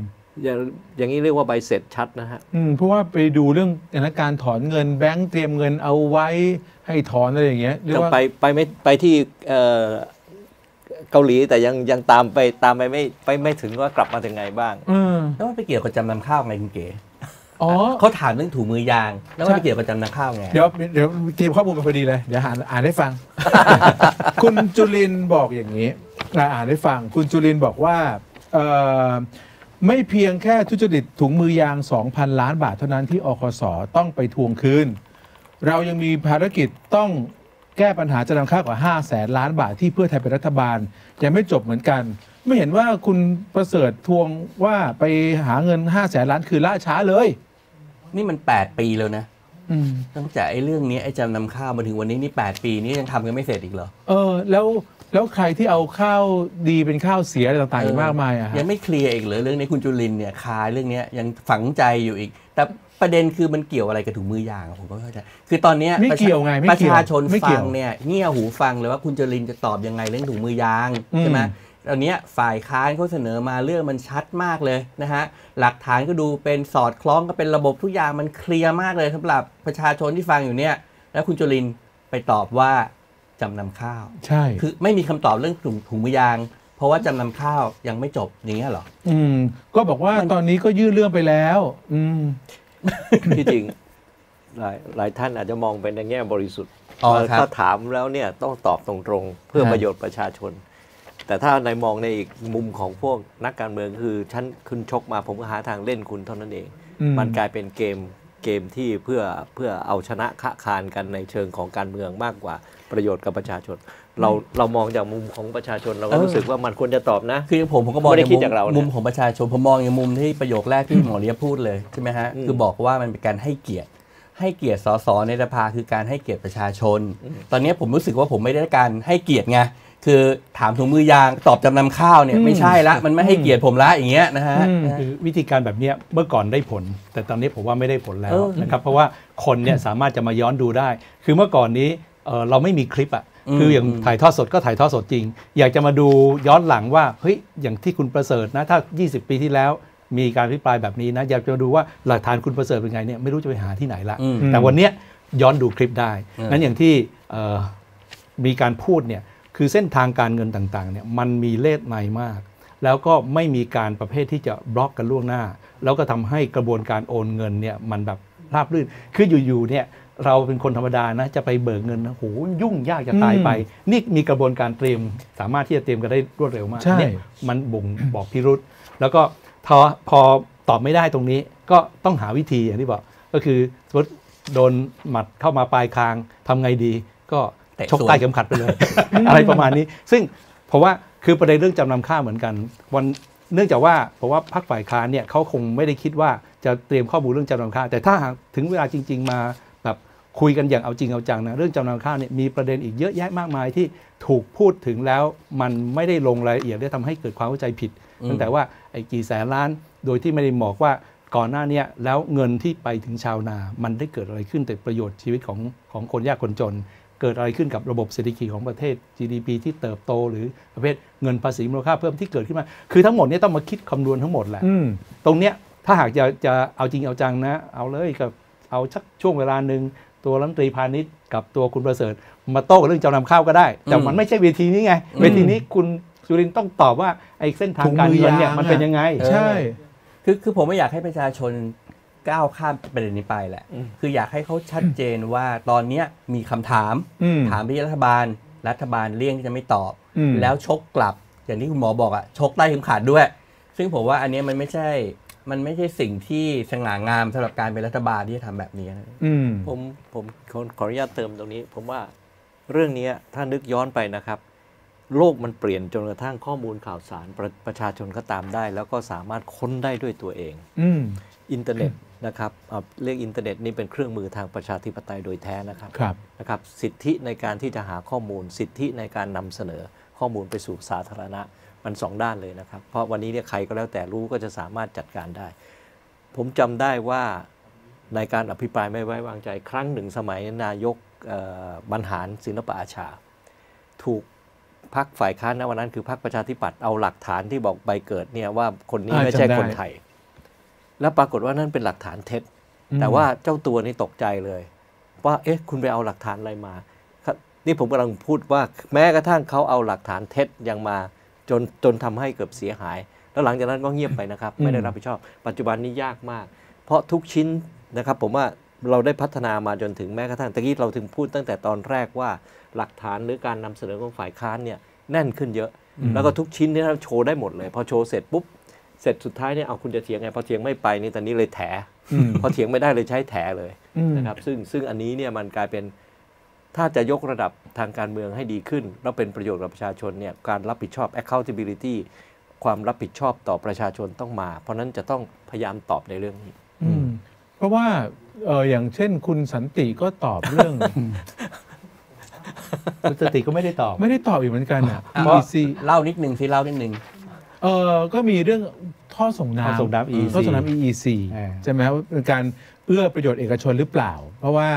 อย่างนี้เรียกว่าใบเสร็จชัดนะฮะอืมเพราะว่าไปดูเรื่องการถอนเงินแบงก์เตรียมเงินเอาไว้ให้ถอนอะไรอย่างเงี้ยเรียกว่าไปไปไม่ไปที่เกาหลีแต่ยังยังตามไปตามไปไม่ไปไม่ถึงว่ากลับมาถึงไงบ้างแล้วมันไปเกี่ยวกับจำนำข้าวไงคุณเก๋เขาถามเรื่องถูมือยางแล้วมันไปเกี่ยวกับจำนำข้าวไงเดี๋ยวเดี๋ยวทีมข้อมูลมาพอดีเลยเดี๋ยวอ่านให้ฟังคุณจุรินทร์บอกอย่างนี้อ่านให้ฟังคุณจุรินทร์บอกว่าไม่เพียงแค่ทุจริตถุงมือยาง สองพัน ล้านบาทเท่านั้นที่อคส.ต้องไปทวงคืนเรายังมีภารกิจต้องแก้ปัญหาจำนำข้าวกว่าห้าแสนล้านบาทที่เพื่อไทยเป็นรัฐบาลยังไม่จบเหมือนกันไม่เห็นว่าคุณประเสริฐทวงว่าไปหาเงินห้าแสนล้านคือล่าช้าเลยนี่มันแปดปีแล้วนะตั้งแต่ไอ้เรื่องนี้ไอ้จำนำข้าวมาถึงวันนี้นี่แปดปีนี้ยังทำกันไม่เสร็จอีกเหรอเออแล้วแล้วใครที่เอาข้าวดีเป็นข้าวเสียอะไรต่างๆอีกมากมายอ่ะยังไม่เคลียร์อีกเลยเรื่องนี้คุณจุรินทร์เนี่ยคาเรื่องนี้ยังฝังใจอยู่อีกแต่ประเด็นคือมันเกี่ยวอะไรกับถุงมือยางผมก็ไม่เข้าใจคือตอนนี้ไม่เกี่ยวไงประชาชนฟังเนี่ยเงี่ยหูฟังเลยว่าคุณจุรินทร์จะตอบยังไงเรื่องถุงมือยางใช่ไหมตอนนี้ฝ่ายค้านเขาเสนอมาเรื่องมันชัดมากเลยนะฮะหลักฐานก็ดูเป็นสอดคล้องก็เป็นระบบทุกอย่างมันเคลียร์มากเลยสำหรับประชาชนที่ฟังอยู่เนี่ยแล้วคุณจุรินทร์ไปตอบว่าจำนำข้าวใช่คือไม่มีคำตอบเรื่องถุงถุงมือยางเพราะว่าจำนำข้าวยังไม่จบอย่างเงี้ยหรออืมก็บอกว่าตอนนี้ก็ยื่นเรื่องไปแล้วอืมที่จริงหลายหลายท่านอาจจะมองเป็นในแง่บริสุทธิ์ถ้าถามแล้วเนี่ยต้องตอบตรงๆเพื่อประโยชน์ประชาชนแต่ถ้าในมองในอีกมุมของพวกนักการเมืองคือฉันคุณชกมาผมก็หาทางเล่นคุณเท่านั้นเองมันกลายเป็นเกมเกมที่เพื่อเพื่อเอาชนะค้าคานกันในเชิงของการเมืองมากกว่าประโยชน์กับประชาชนเราเรามองจากมุมของประชาชนเราก็รู้สึกว่ามันควรจะตอบนะคือผมผมก็มองในมุมของประชาชนผมมองในมุมที่ประโยคแรกที่หมอเลียพูดเลยใช่ไหมฮะคือบอกว่ามันเป็นการให้เกียรติให้เกียรติสสในสภาคือการให้เกียรติประชาชนตอนนี้ผมรู้สึกว่าผมไม่ได้การให้เกียรติไงคือถามถุงมือยางตอบจำนำข้าวเนี่ยไม่ใช่ละมันไม่ให้เกียรติผมละอย่างเงี้ยนะฮะคือวิธีการแบบเนี้ยเมื่อก่อนได้ผลแต่ตอนนี้ผมว่าไม่ได้ผลแล้วนะครับเพราะว่าคนเนี่ยสามารถจะมาย้อนดูได้คือเมื่อก่อนนี้เราไม่มีคลิปอ่ะคืออย่างถ่ายทอดสดก็ถ่ายทอดสดจริงอยากจะมาดูย้อนหลังว่าเฮ้ยอย่างที่คุณประเสริฐนะถ้ายี่สิบปีที่แล้วมีการอภิปรายแบบนี้นะอยากจะดูว่าหลักฐานคุณประเสริฐเป็นไงเนี่ยไม่รู้จะไปหาที่ไหนละแต่วันเนี้ยย้อนดูคลิปได้นั้นอย่างที่มีการพูดเนี่ยคือเส้นทางการเงินต่างๆเนี่ยมันมีเล่ห์ในมากแล้วก็ไม่มีการประเภทที่จะบล็อกกันล่วงหน้าแล้วก็ทำให้กระบวนการโอนเงินเนี่ยมันแบบราบรื่นคืออยู่ๆเนี่ยเราเป็นคนธรรมดานะจะไปเบิกเงินนะโหยุ่งยากจะตายไปนี่มีกระบวนการเตรียมสามารถที่จะเตรียมกันได้รวดเร็วมากเนี่ยมันบ่งบอกพิรุษแล้วก็พอตอบไม่ได้ตรงนี้ก็ต้องหาวิธีอย่างที่บอกก็คือสมมติโดนหมัดเข้ามาปลายคางทำไงดีก็ชกใต้เข็มขัดไปเลยอะไรประมาณนี้ซึ่งเพราะว่าคือประเด็นเรื่องจำนำข้าวเหมือนกันวันเนื่องจากว่าเพราะว่าพรรคฝ่ายค้านเนี่ยเขาคงไม่ได้คิดว่าจะเตรียมข้อมูลเรื่องจำนำข้าวแต่ถ้าถึงเวลาจริงๆมาแบบคุยกันอย่างเอาจริงเอาจังนะเรื่องจำนำข้าวเนี่ยมีประเด็นอีกเยอะแยะมากมายที่ถูกพูดถึงแล้วมันไม่ได้ลงรายละเอียดได้ทำให้เกิดความเข้าใจผิดตั้งแต่ว่าไอ้กี่แสนล้านโดยที่ไม่ได้บอกว่าก่อนหน้านี้แล้วเงินที่ไปถึงชาวนามันได้เกิดอะไรขึ้นแต่ประโยชน์ชีวิตของของคนยากคนจนเกิดอะไรขึ้นกับระบบเศรษฐกิจของประเทศ จี ดี พี ที่เติบโตหรือประเภทเงินภาษีมูลค่าเพิ่มที่เกิดขึ้นมาคือทั้งหมดนี้ต้องมาคิดคำนวณทั้งหมดแหละตรงเนี้ยถ้าหากจะจะเอาจริงเอาจังนะเอาเลยกับเอาชักช่วงเวลาหนึ่งตัวรัฐมนตรีพาณิชย์กับตัวคุณประเสริฐมาโต้กับเรื่องจำนำข้าวก็ได้แต่มันไม่ใช่เวทีนี้ไงเวทีนี้คุณจุรินทร์ต้องตอบว่าไอ้เส้นทางการเงินเนี่ยมันเป็นยังไงใช่คือคือผมไม่อยากให้ประชาชนก้าวข้ามประเด็นนี้ไปแหละคืออยากให้เขาชัดเจนว่าตอนนี้มีคำถามถามไปที่รัฐบาลรัฐบาลเลี่ยงที่จะไม่ตอบแล้วชกกลับอย่างที่คุณหมอบอกอะชกใต้เข็มขัดด้วยซึ่งผมว่าอันนี้มันไม่ใช่มันไม่ใช่สิ่งที่สง่างามสำหรับการเป็นรัฐบาลที่จะทำแบบนี้นะผมผมขออนุญาตเติมตรงนี้ผมว่า เรื่องนี้ถ้านึกย้อนไปนะครับโลกมันเปลี่ยนจนกระทั่งข้อมูลข่าวสารประประชาชนก็ตามได้แล้วก็สามารถค้นได้ด้วยตัวเองอืมอินเทอร์เน็ตนะครับเรียกอินเทอร์เน็ตนี่เป็นเครื่องมือทางประชาธิปไตยโดยแท้นะครับนะครับสิทธิในการที่จะหาข้อมูลสิทธิในการนำเสนอข้อมูลไปสู่สาธารณะมันสองด้านเลยนะครับเพราะวันนี้เนี่ยใครก็แล้วแต่รู้ก็จะสามารถจัดการได้ผมจำได้ว่าในการอภิปรายไม่ไว้วางใจครั้งหนึ่งสมัยนายกบรรหารศิลปอาชาถูกพรรคฝ่ายค้านณวันนั้นคือพรรคประชาธิปัตย์เอาหลักฐานที่บอกใบเกิดเนี่ยว่าคนนี้ไม่ใช่คนไทยแล้วปรากฏว่านั่นเป็นหลักฐานเท็จแต่ว่าเจ้าตัวนี่ตกใจเลยว่าเอ๊ะคุณไปเอาหลักฐานอะไรมานี่ผมกำลังพูดว่าแม้กระทั่งเขาเอาหลักฐานเท็จยังมาจนจนทำให้เกิดเสียหายแล้วหลังจากนั้นก็เงียบไปนะครับไม่ได้รับผิดชอบปัจจุบันนี้ยากมากเพราะทุกชิ้นนะครับผมว่าเราได้พัฒนามาจนถึงแม้กระทั่งตะกี้เราถึงพูดตั้งแต่ตอนแรกว่าหลักฐานหรือการนำเสนอของฝ่ายค้านเนี่ยแน่นขึ้นเยอะแล้วก็ทุกชิ้นเนี่ยโชว์ได้หมดเลยพอโชว์เสร็จปุ๊บเสร็จสุดท้ายเนี่ยเอาคุณจะเถียงไงพอเถียงไม่ไปนี่ตอนนี้เลยแถพอเถียงไม่ได้เลยใช้แถเลยนะครับซึ่งซึ่งอันนี้เนี่ยมันกลายเป็นถ้าจะยกระดับทางการเมืองให้ดีขึ้นแล้วเป็นประโยชน์กับประชาชนเนี่ยการรับผิดชอบ accountability ความรับผิดชอบต่อประชาชนต้องมาเพราะนั้นจะต้องพยายามตอบในเรื่องนี้เพราะว่าเอออย่างเช่นคุณสันติก็ตอบเรื่องคุณสันติก็ไม่ได้ตอบไม่ได้ตอบอีกเหมือนกันอ่ะเล่านิดหนึ่งสิเล่านิดหนึ่งเออก็มีเรื่องท่อส่งน้ำท่อส่งน้ำ อี อี ซี ท่อส่งน้ำ อี อี ซี ใช่ไหมครับเป็นการเอื้อประโยชน์เอกชนหรือเปล่าเพราะว่า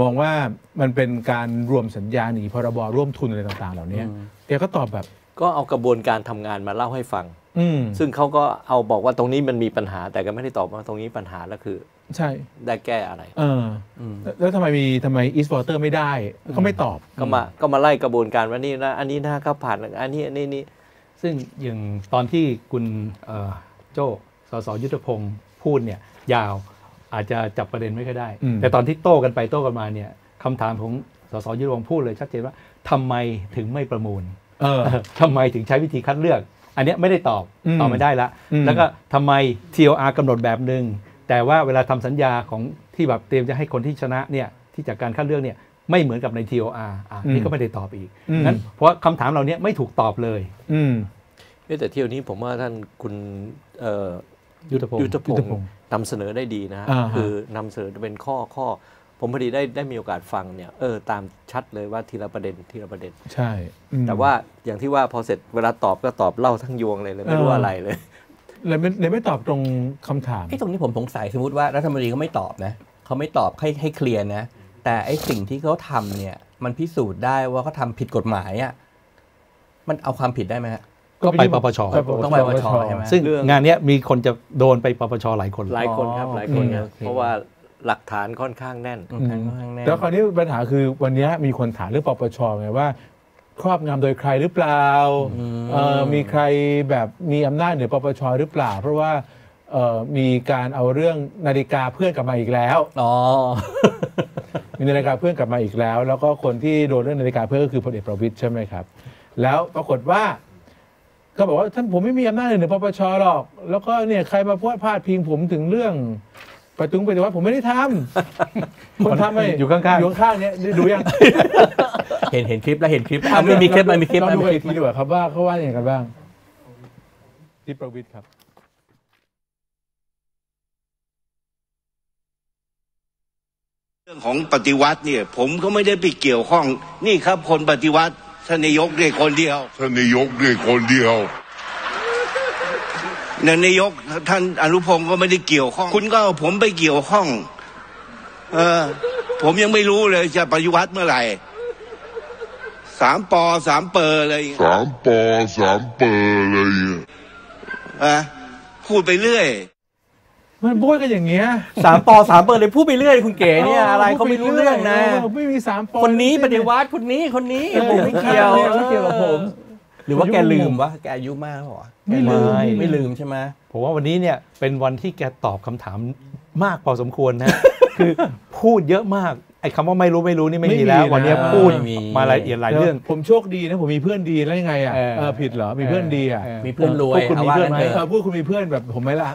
มองว่ามันเป็นการรวมสัญญาหนีพรบร่วมทุนอะไรต่างๆเหล่านี้แกก็ตอบแบบก็เอากระบวนการทำงานมาเล่าให้ฟังอืซึ่งเขาก็เอาบอกว่าตรงนี้มันมีปัญหาแต่ก็ไม่ได้ตอบว่าตรงนี้ปัญหาแล้วคือใช่ได้แก้อะไรเออแล้วทำไมมีทำไมอีสปอร์เตอร์ไม่ได้ก็ไม่ตอบก็มาก็มาไล่กระบวนการว่านี่นะอันนี้ถ้าเขาผ่านอันนี้นี่นี่ซึ่งอย่างตอนที่คุณโจ้สสยุทธพงศ์พูดเนี่ยยาวอาจจะจับประเด็นไม่ค่อยได้แต่ตอนที่โต้กันไปโต้กันมาเนี่ยคำถามของสสยุทธพงศ์พูดเลยชัดเจนว่าทำไมถึงไม่ประมูลเออทำไมถึงใช้วิธีคัดเลือกอันนี้ไม่ได้ตอบตอบไม่ได้ละแล้วก็ทำไม ที แอล อาร์ กำหนดแบบหนึ่งแต่ว่าเวลาทำสัญญาของที่แบบเตรียมจะให้คนที่ชนะเนี่ยที่จากการคัดเลือกเนี่ยไม่เหมือนกับใน ที แอล อาร์ อ่ะนี่ก็ไม่ได้ตอบอีกงั้นเพราะคำถามเราเนี้ยไม่ถูกตอบเลยอืมแต่เที่ยวนี้ผมว่าท่านคุณยุทธพงศ์นำเสนอได้ดีนะคือนำเสนอเป็นข้อข้อผมพอดีได้ได้มีโอกาสฟังเนี่ยเออตามชัดเลยว่าทีละประเด็นทีละประเด็นใช่แต่ว่าอย่างที่ว่าพอเสร็จเวลาตอบก็ตอบเล่าทั้งยวงเลยเลยไม่รู้อะไรเลยเลยไม่เลยไม่ตอบตรงคำถามไอ้ตรงนี้ผมสงสัยสมมติว่ารัฐมนตรีก็ไม่ตอบนะเขาไม่ตอบให้ให้เคลียร์นะแต่ไอ้สิ่งที่เขาทำเนี่ยมันพิสูจน์ได้ว่าเขาทำผิดกฎหมายอ่ะมันเอาความผิดได้ไหมก็ไปปปชต้องไปปปชใช่ไหมซึ่งงานนี้มีคนจะโดนไปปปชหลายคนหลายคนครับหลายคนเพราะว่าหลักฐานค่อนข้างแน่นแล้วคราวนี้ปัญหาคือวันนี้มีคนถามเรื่องปปชไงว่าครอบงำโดยใครหรือเปล่ามีใครแบบมีอำนาจเหนือปปชหรือเปล่าเพราะว่ามีการเอาเรื่องนาฬิกาเพื่อนกลับมาอีกแล้วอ๋อมีนาฬิกาเพื่อนกลับมาอีกแล้วแล้วก็คนที่โดนเรื่องนาฬิกาเพื่อนก็คือพลเอกประวิตรใช่ไหมครับแล้วปรากฏว่าก็บอกว่าท่านผมไม่มีอำนาจเหนือปปชหรอกแล้วก็เนี่ยใครมาพูดพาดพิงผมถึงเรื่องประตุ้งไปแต่ว่าผมไม่ได้ทำคนทำไม่อยู่ข้างๆอยู่ข้างๆเนี่ยดูยังเห็นเห็นคลิปแล้วเห็นคลิปไม่มีคลิปไม่มีคลิปไม่มีคลิปดีกว่าครับว่าเขาว่าอย่างไรกันบ้างที่ประวิตรครับเรื่องของปฏิวัติเนี่ยผมก็ไม่ได้ไปเกี่ยวข้องนี่ครับคนปฏิวัติท่านนายกด้วยคนเดียวท่านนายกด้วยคนเดียวนายกท่านอนุพงศ์ก็ไม่ได้เกี่ยวข้องคุณก็เอาผมไปเกี่ยวข้องเออผมยังไม่รู้เลยจะปฏิวัติเมื่อไหร่สามปอสามเปอร์อะไรสามปอสามเปอร์อะไรอ่ะพูดไปเรื่อยมันบ้วยกันอย่างเงี้ยสามปอสามเปอร์เลยพูดไปเรื่อยคุณเก๋เนี่ยอะไรเขาไม่รู้เรื่องนะไม่มีสามปอคนนี้ปฏิวัติคนนี้คนนี้ผมไม่เกี่ยวไม่เกี่ยวกับผมหรือว่าแกลืมวะแกอายุมากหรอไม่ลืมไม่ลืมใช่ไหมผมว่าวันนี้เนี่ยเป็นวันที่แกตอบคำถามมากพอสมควรนะคือพูดเยอะมากไอ้คำว่าไม่รู้ไม่รู้นี่ไม่มีแล้ววันนี้พูดมาละเอียดหลายเรื่องผมโชคดีนะผมมีเพื่อนดีแล้วยังไงอ่ะผิดเหรอมีเพื่อนดีอ่ะมีเพื่อนรวยคุณมีเพื่อนไหมพูดคุณมีเพื่อนแบบผมไหมล่ะ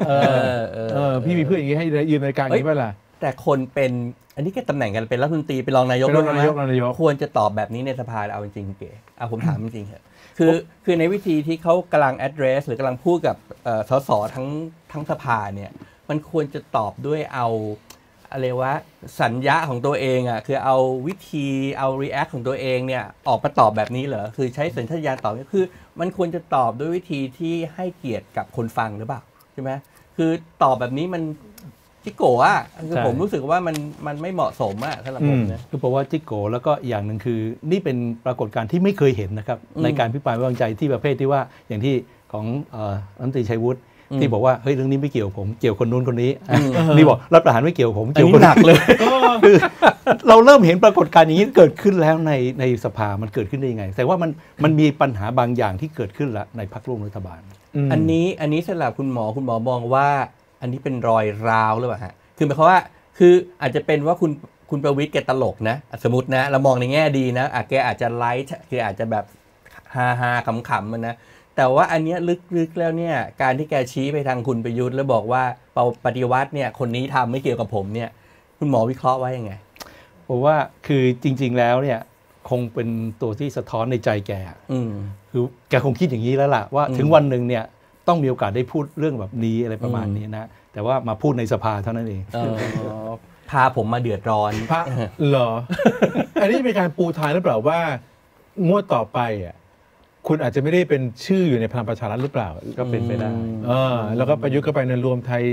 เออพี่มีเพื่อนอย่างนี้ให้ยืนในการนี้ไหมล่ะแต่คนเป็น อันนี้แค่ตำแหน่งกันเป็นรัฐมนตรีเป็นรองนายกด้วยนะควรจะตอบแบบนี้ในสภาเอาจริงเก๋เอาผมถามจริงครับคือคือในวิธีที่เขากำลัง address หรือกำลังพูดกับสสทั้งทั้งสภาเนี่ยมันควรจะตอบด้วยเอาอะไรวะสัญญาของตัวเองอ่ะคือเอาวิธีเอา react ของตัวเองเนี่ยออกมาตอบแบบนี้เหรอคือใช้สัญชาตญาณตอบคือมันควรจะตอบด้วยวิธีที่ให้เกียรติกับคนฟังหรือเปล่าใช่ไหมคือตอบแบบนี้มันจิโกะอ่ะคือผมรู้สึกว่ามันมันไม่เหมาะสมอ่ะสำหรับผมนะคือเพราะว่าจิโกะแล้วก็อย่างหนึ่งคือนี่เป็นปรากฏการณ์ที่ไม่เคยเห็นนะครับในการพิพากษาไม่วางใจที่ประเภทที่ว่าอย่างที่ของรัฐมนตรีชัยวุฒิที่บอกว่าเฮ้ยเรื่องนี้ไม่เกี่ยวผมเกี่ยวคนนู้นคนนี้นี่บอกรัฐประหารไม่เกี่ยวผมเกี่ยวคนหนักเลยคือเราเริ่มเห็นปรากฏการณ์อย่างนี้เกิดขึ้นแล้วในในสภามันเกิดขึ้นได้ยังไงแต่ว่ามันมันมีปัญหาบางอย่างที่เกิดขึ้นละในพรรคร่วมรัฐบาลอันนี้อันนี้สำหรับคุณหมอคุณหมอมองว่าอันนี้เป็นรอยร้าวหรือเปล่าฮะคือหมายความว่าคืออาจจะเป็นว่าคุณคุณประวิตรแกตลกนะสมมตินะเรามองในแง่ดีนะอ่ะแกอาจจะไลฟ์คืออาจจะแบบฮาฮาขำขำมันนะแต่ว่าอันนี้ลึกๆแล้วเนี่ยการที่แกชี้ไปทางคุณประยุทธ์แล้วบอกว่าปฏิวัติเนี่ยคนนี้ทำไม่เกี่ยวกับผมเนี่ยคุณหมอวิเคราะห์ว่ายังไงผมว่าคือจริงๆแล้วเนี่ยคงเป็นตัวที่สะท้อนในใจแกอือคือแกคงคิดอย่างนี้แล้วล่ะว่าถึงวันหนึ่งเนี่ยต้องมีโอกาสได้พูดเรื่องแบบนี้อะไรประมาณนี้นะแต่ว่ามาพูดในสภาเท่านั้นเองพาผมมาเดือดร้อนพาเหรออันนี้เป็นการปูทางหรือเปล่าว่างวดต่อไปอ่ะคุณอาจจะไม่ได้เป็นชื่ออยู่ในพลังประชารัฐหรือเปล่าก็เป็นไปได้แล้วก็ประยุกต์เข้าไปในรวมไทย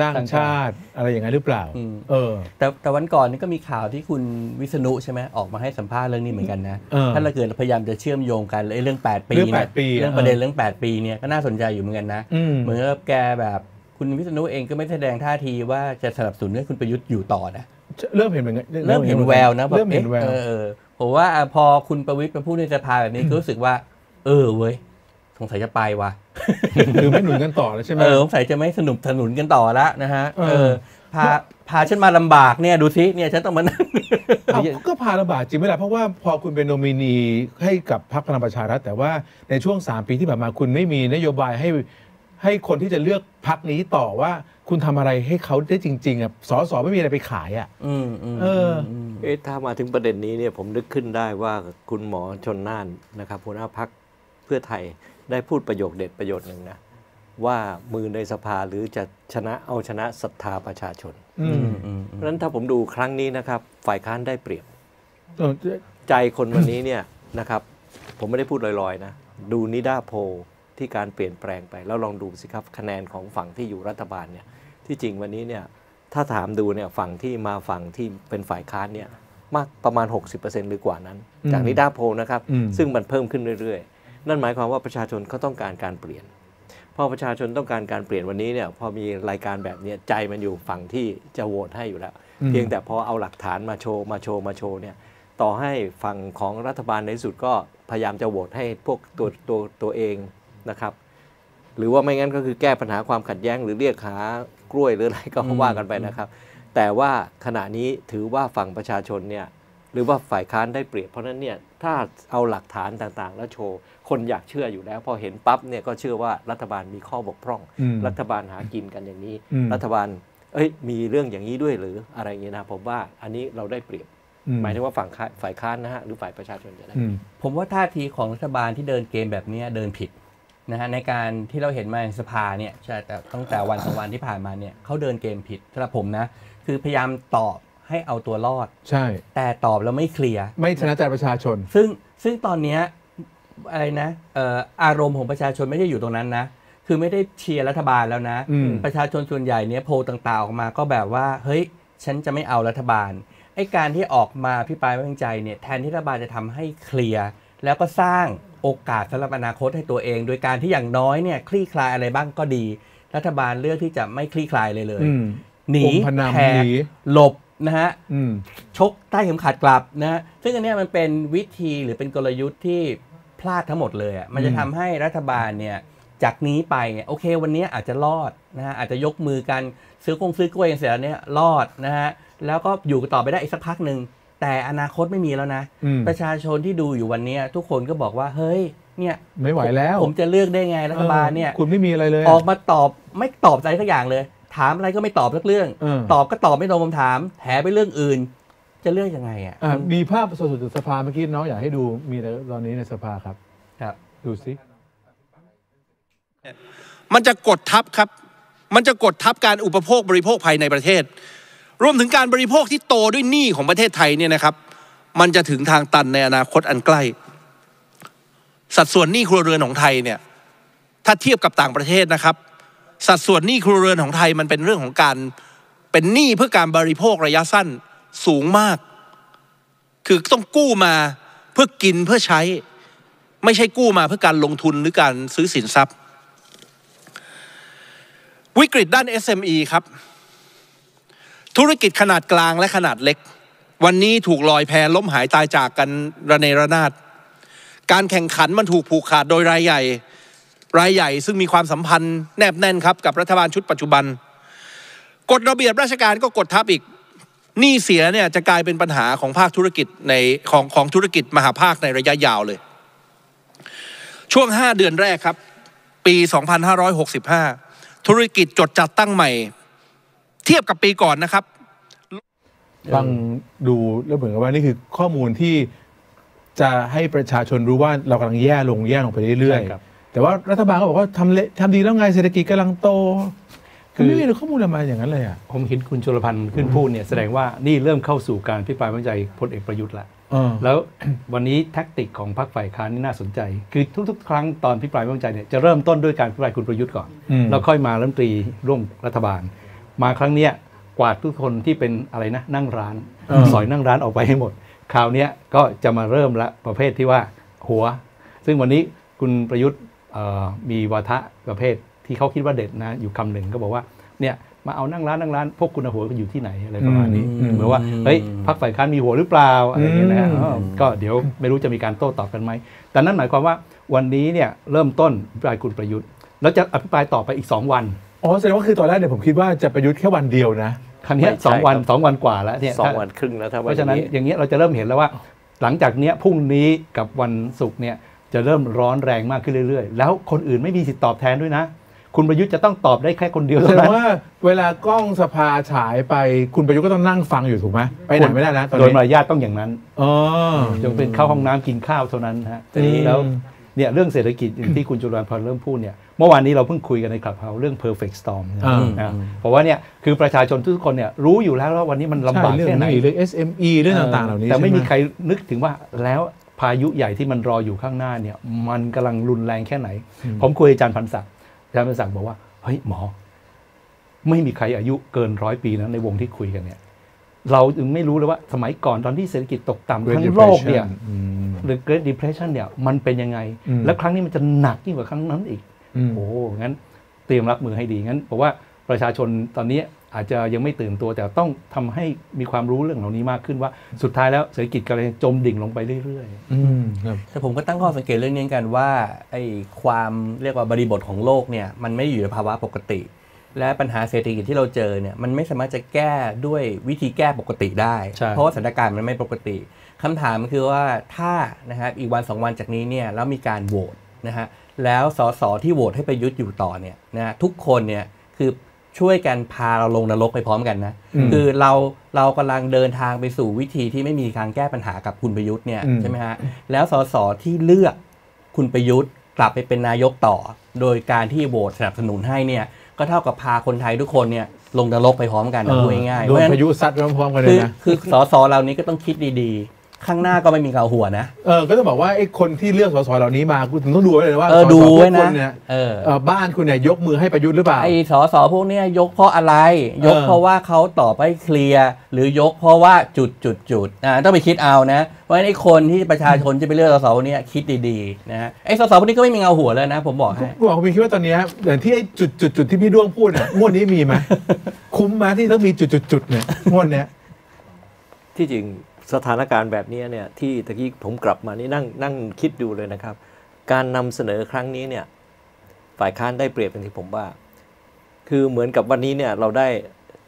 สร้างชาติอะไรอย่างนั้นหรือเปล่าเออแต่แต่วันก่อนนี่ก็มีข่าวที่คุณวิษณุใช่ไหมออกมาให้สัมภาษณ์เรื่องนี้เหมือนกันนะถ้าเราเกิดพยายามจะเชื่อมโยงกันเรื่องแปดปีเนี่ยเรื่องประเด็นเรื่องแปดปีเนี่ยก็น่าสนใจอยู่เหมือนกันนะเหมือนกับแกแบบคุณวิษณุเองก็ไม่แสดงท่าทีว่าจะสนับสนุนให้คุณประยุทธ์อยู่ต่อนะเริ่มเห็นเหมือนกันเริ่มเห็นแววนะเริ่มเห็นแววผมว่าพอคุณประวิตรมาพูดในสภาแบบนี้ก็รู้สึกว่าเออเว้ยสงสัยจะไปว่ะคือไม่หนุนกันต่อแล้วใช่ไหมเออสงสัยจะไม่สนุกสนุนกันต่อแล้วนะฮะเออพาพาฉันมาลำบากเนี่ยดูซิเนี่ยฉันต้องมานั่งก็พาลำบากจริงไหมล่ะเพราะว่าพอคุณเป็นโนมินีให้กับพรรคพลังประชารัฐแต่ว่าในช่วงสามปีที่ผ่านมาคุณไม่มีนโยบายให้ให้คนที่จะเลือกพรรคนี้ต่อว่าคุณทำอะไรให้เขาได้จริงๆอ่ะสสไม่มีอะไรไปขายอ่ะอืมเออเอ๊ะถ้ามาถึงประเด็นนี้เนี่ยผมนึกขึ้นได้ว่าคุณหมอชลน่านนะครับหัวหน้าพรรคเพื่อไทยได้พูดประโยคเด็ดประโยคหนึ่งนะว่ามือในสภาหรือจะชนะเอาชนะศรัทธาประชาชนเพราะฉะนั้นถ้าผมดูครั้งนี้นะครับฝ่ายค้านได้เปรียบใจคนวันนี้เนี่ยนะครับผมไม่ได้พูดลอยๆนะดูนิด้าโพที่การเปลี่ยนแปลงไปแล้วลองดูสิครับคะแนนของฝั่งที่อยู่รัฐบาลเนี่ยที่จริงวันนี้เนี่ยถ้าถามดูเนี่ยฝั่งที่มาฝั่งที่เป็นฝ่ายค้านเนี่ยมากประมาณ หกสิบเปอร์เซ็นต์ หรือกว่านั้นจากนิด้าโพนะครับซึ่งมันเพิ่มขึ้นเรื่อยๆนั่นหมายความว่าประชาชนเขาต้องการการเปลี่ยนพอประชาชนต้องการการเปลี่ยนวันนี้เนี่ยพอมีรายการแบบนี้ใจมันอยู่ฝั่งที่จะโหวตให้อยู่แล้วเพียงแต่พอเอาหลักฐานมาโชว์มาโชว์มาโชว์เนี่ยต่อให้ฝั่งของรัฐบาลในสุดก็พยายามจะโหวตให้พวกตัวตัวตัวเองนะครับหรือว่าไม่งั้นก็คือแก้ปัญหาความขัดแย้งหรือเรียกหากล้วยหรืออะไรก็ว่ากันไปนะครับแต่ว่าขณะนี้ถือว่าฝั่งประชาชนเนี่ยหรือว่าฝ่ายค้านได้เปรียบเพราะนั้นเนี่ยถ้าเอาหลักฐานต่างๆแล้วโชว์คนอยากเชื่ออยู่แล้วพอเห็นปั๊บเนี่ยก็เชื่อว่ารัฐบาลมีข้อบกพร่องรัฐบาลหากินกันอย่างนี้รัฐบาลเอ้ยมีเรื่องอย่างนี้ด้วยหรืออะไรอย่างนี้นะผมว่าอันนี้เราได้เปรียบหมายถึงว่าฝั่งฝ่ายค้านนะฮะหรือฝ่ายประชาชนจะได้ผมว่าท่าทีของรัฐบาลที่เดินเกมแบบนี้เดินผิดนะฮะในการที่เราเห็นมาในสภาเนี่ยใช่แต่ตั้งแต่วันสองวันที่ผ่านมาเนี่ยเขาเดินเกมผิดสำหรับผมนะคือพยายามตอบให้เอาตัวรอดใช่แต่ตอบแล้วไม่เคลียร์ไม่ชนะใจประชาชนซึ่งซึ่งตอนเนี้ยอะไรนะอารมณ์ของประชาชนไม่ได้อยู่ตรงนั้นนะคือไม่ได้เชียร์รัฐบาลแล้วนะประชาชนส่วนใหญ่เนี้ยโพลต่างๆออกมาก็แบบว่าเฮ้ยฉันจะไม่เอารัฐบาลไอ้การที่ออกมาพิปรายไม่ไว้วางใจเนี่ยแทนที่รัฐบาลจะทำให้เคลียร์แล้วก็สร้างโอกาสสำหรับอนาคตให้ตัวเองโดยการที่อย่างน้อยเนี่ยคลี่คลายอะไรบ้างก็ดีรัฐบาลเลือกที่จะไม่คลี่คลายเลยเลยหนีแหกหลบนะฮะชกใต้เข็มขัดกลับนะซึ่งอันนี้มันเป็นวิธีหรือเป็นกลยุทธ์ที่พลาดทั้งหมดเลยอ่ะมันจะทำให้รัฐบาลเนี่ยจากนี้ไปเนี่ยโอเควันนี้อาจจะรอดนะฮะอาจจะยกมือกันซื้อกงซื้อกล้วยอย่างเสร็จแล้วเนี่ยรอดนะฮะแล้วก็อยู่ต่อไปได้อีกสักพักหนึ่งแต่อนาคตไม่มีแล้วนะประชาชนที่ดูอยู่วันนี้ทุกคนก็บอกว่าเฮ้ยเนี่ยไม่ไหวแล้วผมจะเลือกได้ไงรัฐบาลเนี่ยคุณไม่มีอะไรเลยออกมาตอบไม่ตอบใจสักอย่างเลย ถามอะไรก็ไม่ตอบเรื่องตอบก็ตอบไม่ตรงคำถามแถไปเรื่องอื่นจะเลือกยังไงอ่ะมีภาพสดๆจากสภาเมื่อกี้น้องอยากให้ดูมีตอนนี้ในสภาครับครับดูสิมันจะกดทับครับมันจะกดทับการอุปโภคบริโภคภายในประเทศรวมถึงการบริโภคที่โตด้วยหนี้ของประเทศไทยเนี่ยนะครับมันจะถึงทางตันในอนาคตอันใกล้สัดส่วนหนี้ครัวเรือนของไทยเนี่ยถ้าเทียบกับต่างประเทศนะครับสัดส่วนหนี้ครัวเรือนของไทยมันเป็นเรื่องของการเป็นหนี้เพื่อการบริโภคระยะสั้นสูงมากคือต้องกู้มาเพื่อกินเพื่อใช้ไม่ใช่กู้มาเพื่อการลงทุนหรือการซื้อสินทรัพย์วิกฤตด้าน เอส เอ็ม อี ครับธุรกิจขนาดกลางและขนาดเล็กวันนี้ถูกลอยแพล้มหายตายจากกันระเนระนาดการแข่งขันมันถูกผูกขาดโดยรายใหญ่รายใหญ่ซึ่งมีความสัมพันธ์แนบแน่นครับกับรัฐบาลชุดปัจจุบันกฎระเบียบราชการก็กดทับอีกหนี้เสียเนี่ยจะกลายเป็นปัญหาของภาคธุรกิจในของของธุรกิจมหาภาคในระยะยาวเลยช่วงห้าเดือนแรกครับปีสองพันห้าร้อยหกสิบห้าธุรกิจจดจัดตั้งใหม่เทียบกับปีก่อนนะครับฟังดูแล้วเหมือนกับว่านี่คือข้อมูลที่จะให้ประชาชนรู้ว่าเรากำลังแย่ลงแย่ลงไปเรื่อยๆแต่ว่ารัฐบาลก็บอกว่าทำทำดีแล้วไงเศรษฐกิจกำลังโตคือไม่มีข้อมูลมาอย่างนั้นเลยอ่ะผมเห็นคุณชลพันธ์ขึ้นพูดเนี่ยแสดงว่านี่เริ่มเข้าสู่การพิพาทวิจัยพลเอกประยุทธ์ละแล้ววันนี้แท็กติกของพรรคฝ่ายค้านนี่น่าสนใจคือทุกๆครั้งตอนพิพาทวิจัยเนี่ยจะเริ่มต้นด้วยการพิพาทคุณประยุทธ์ก่อนแล้วค่อยมารัฐมนตรีร่วมรัฐบาลมาครั้งเนี้ยกวาดทุกคนที่เป็นอะไรนะนั่งร้านสอยนั่งร้านออกไปให้หมดคราวนี้ก็จะมาเริ่มละประเภทที่ว่าหัวซึ่งวันนี้คุณประยุทธ์มีวาทะประเภทที่เขาคิดว่าเด็ดนะอยู่คำหนึ่งก็บอกว่าเนี่ยมาเอานั่งร้านนั่งร้านพวกคุณหัวกันอยู่ที่ไหนอะไรประมาณนี้เหมือนว่าเฮ้ยพรรคฝ่ายค้านมีหัวหรือเปล่าอะไรอย่างเงี้ยนะก็เดี๋ยวไม่รู้จะมีการโต้ตอบกันไหมแต่นั่นหมายความว่าวันนี้เนี่ยเริ่มต้นอภิปรายคุณประยุทธ์แล้วจะอภิปรายต่อไปอีกสองวันอ๋อแสดงว่าคือตอนแรกเนี่ยผมคิดว่าจะประยุทธ์แค่วันเดียวนะครั้งนี้สองวันสองวันกว่าแล้วเนี่ยสองวันครึ่งแล้วเพราะฉะนั้นอย่างเงี้ยเราจะเริ่มเห็นแล้วว่าหลังจากเนี้ยพรุ่งนี้กับวันศุกร์เนี่ยจะเริ่มร้อนแรงมากขึ้นเรื่อยๆแล้วคนอื่นไม่มีสิทธิ์ตอบแทนด้วยนะคุณประยุทธ์จะต้องตอบได้แค่คนเดียวเท่านั้นว่าเวลากล้องสภาฉายไปคุณประยุทธ์ก็ต้องนั่งฟังอยู่ถูกไหมไปไหนไม่ได้นะโดยมารยาทต้องอย่างนั้นอ๋อจงเป็นเข้าห้องน้ำกินข้าวเท่านั้นฮะแล้วเนี่ยเรื่องเศรษฐกิจที่คุณจุลพันธ์เริ่มพูดเนี่ยเมื่อวานนี้เราเพิ่งคุยกันในคลับเฮาส์เรื่อง perfect storm นะเพราะว่าเนี่ยคือประชาชนทุกคนเนี่ยรู้อยู่แล้วว่าวันนี้มันลำบากแค่ไหนเรื่อง เอส เอ็ม อี เรื่องต่างๆเหล่านี้แต่ไม่มีใครนึกถึงว่าแล้วพายุใหญ่ที่มันรออยู่ข้างหน้าเนี่ยมันกำลังรุนแรงแค่ไหนผมคุยอาจารย์พันศักดิ์อาจารย์พันศักดิ์บอกว่าเฮ้ยหมอไม่มีใครอายุเกินร้อยปีนะในวงที่คุยกันเนี่ยเราถึงไม่รู้เลยว่าสมัยก่อนตอนที่เศรษฐกิจตกต่ำทั้งโลกเนี่ยหรือ Great Depression เนี่ยมันเป็นยังไงแล้วครั้งนี้มันจะหนักยิ่งกว่าครั้งนั้นอีกโอ้งั้นเตรียมรับมือให้ดีงั้นเพราะว่าประชาชนตอนนี้อาจจะยังไม่ตื่นตัวแต่ต้องทำให้มีความรู้เรื่องเหล่านี้มากขึ้นว่าสุดท้ายแล้วเศรษฐกิจกำลังจมดิ่งลงไปเรื่อยๆแต่ผมก็ตั้งข้อสังเกตเรื่องนี้กันว่าไอ้ความเรียกว่าบริบทของโลกเนี่ยมันไม่อยู่ในภาวะปกติและปัญหาเศรษฐกิจที่เราเจอเนี่ยมันไม่สามารถจะแก้ด้วยวิธีแก้ปกติได้เพราะสถานการณ์มันไม่ปกติคำถามคือว่าถ้านะครับอีกวันสองวันจากนี้เนี่ยแล้วมีการโหวตนะฮะแล้วสสที่โหวตให้ประยุทธ์อยู่ต่อเนี่ยนะทุกคนเนี่ยคือช่วยกันพาเราลงนรกไปพร้อมกันนะคือเราเรากำลังเดินทางไปสู่วิธีที่ไม่มีทางแก้ปัญหากับคุณประยุทธ์เนี่ยใช่ไหมฮะแล้วสสที่เลือกคุณประยุทธ์กลับไปเป็นนายกต่อโดยการที่โหวตสนับสนุนให้เนี่ยก็เท่ากับพาคนไทยทุกคนเนี่ยลงนรกไปพร้อมกันพูดง่ายๆโดนพายุซัดพร้อมๆกันเลยนะคือสสเหล่านี้ก็ต้องคิดดีๆข้างหน้าก็ไม่มีเงาหัวนะเออก็ต้องบอกว่าไอ้คนที่เลือกสสเหล่านี้มาคุณต้องดูไว้เลยว่าสสพวกคุณเนี่ยเออบ้านคุณเนี่ยยกมือให้ประยุทธ์หรือเปล่าไอ้สสพวกเนี้ยยกเพราะอะไรยกเพราะว่าเขาตอบให้เคลียร์หรือยกเพราะว่าจุดจุดจุดนะต้องไปคิดเอานะเพราะไอ้คนที่ประชาชนจะไปเลือกสสเนี่ยคิดดีๆนะไอ้สสพวกนี้ก็ไม่มีเงาหัวแล้วนะผมบอกให้ผมบอกคุณคิดว่าตอนนี้อย่างที่ไอ้จุดจุดจุดที่พี่ด้วงพูดเนี่ยงวดนี้มีไหมคุ้มไหมที่ต้องมีจุดจุดจุดเนี่ยงวดเนี้ยที่จริงสถานการณ์แบบนี้เนี่ยที่ตะกี้ผมกลับมานี่นั่งนั่งคิดดูเลยนะครับการนำเสนอครั้งนี้เนี่ยฝ่ายค้านได้เปรียบอย่างที่ผมว่าคือเหมือนกับวันนี้เนี่ยเราได้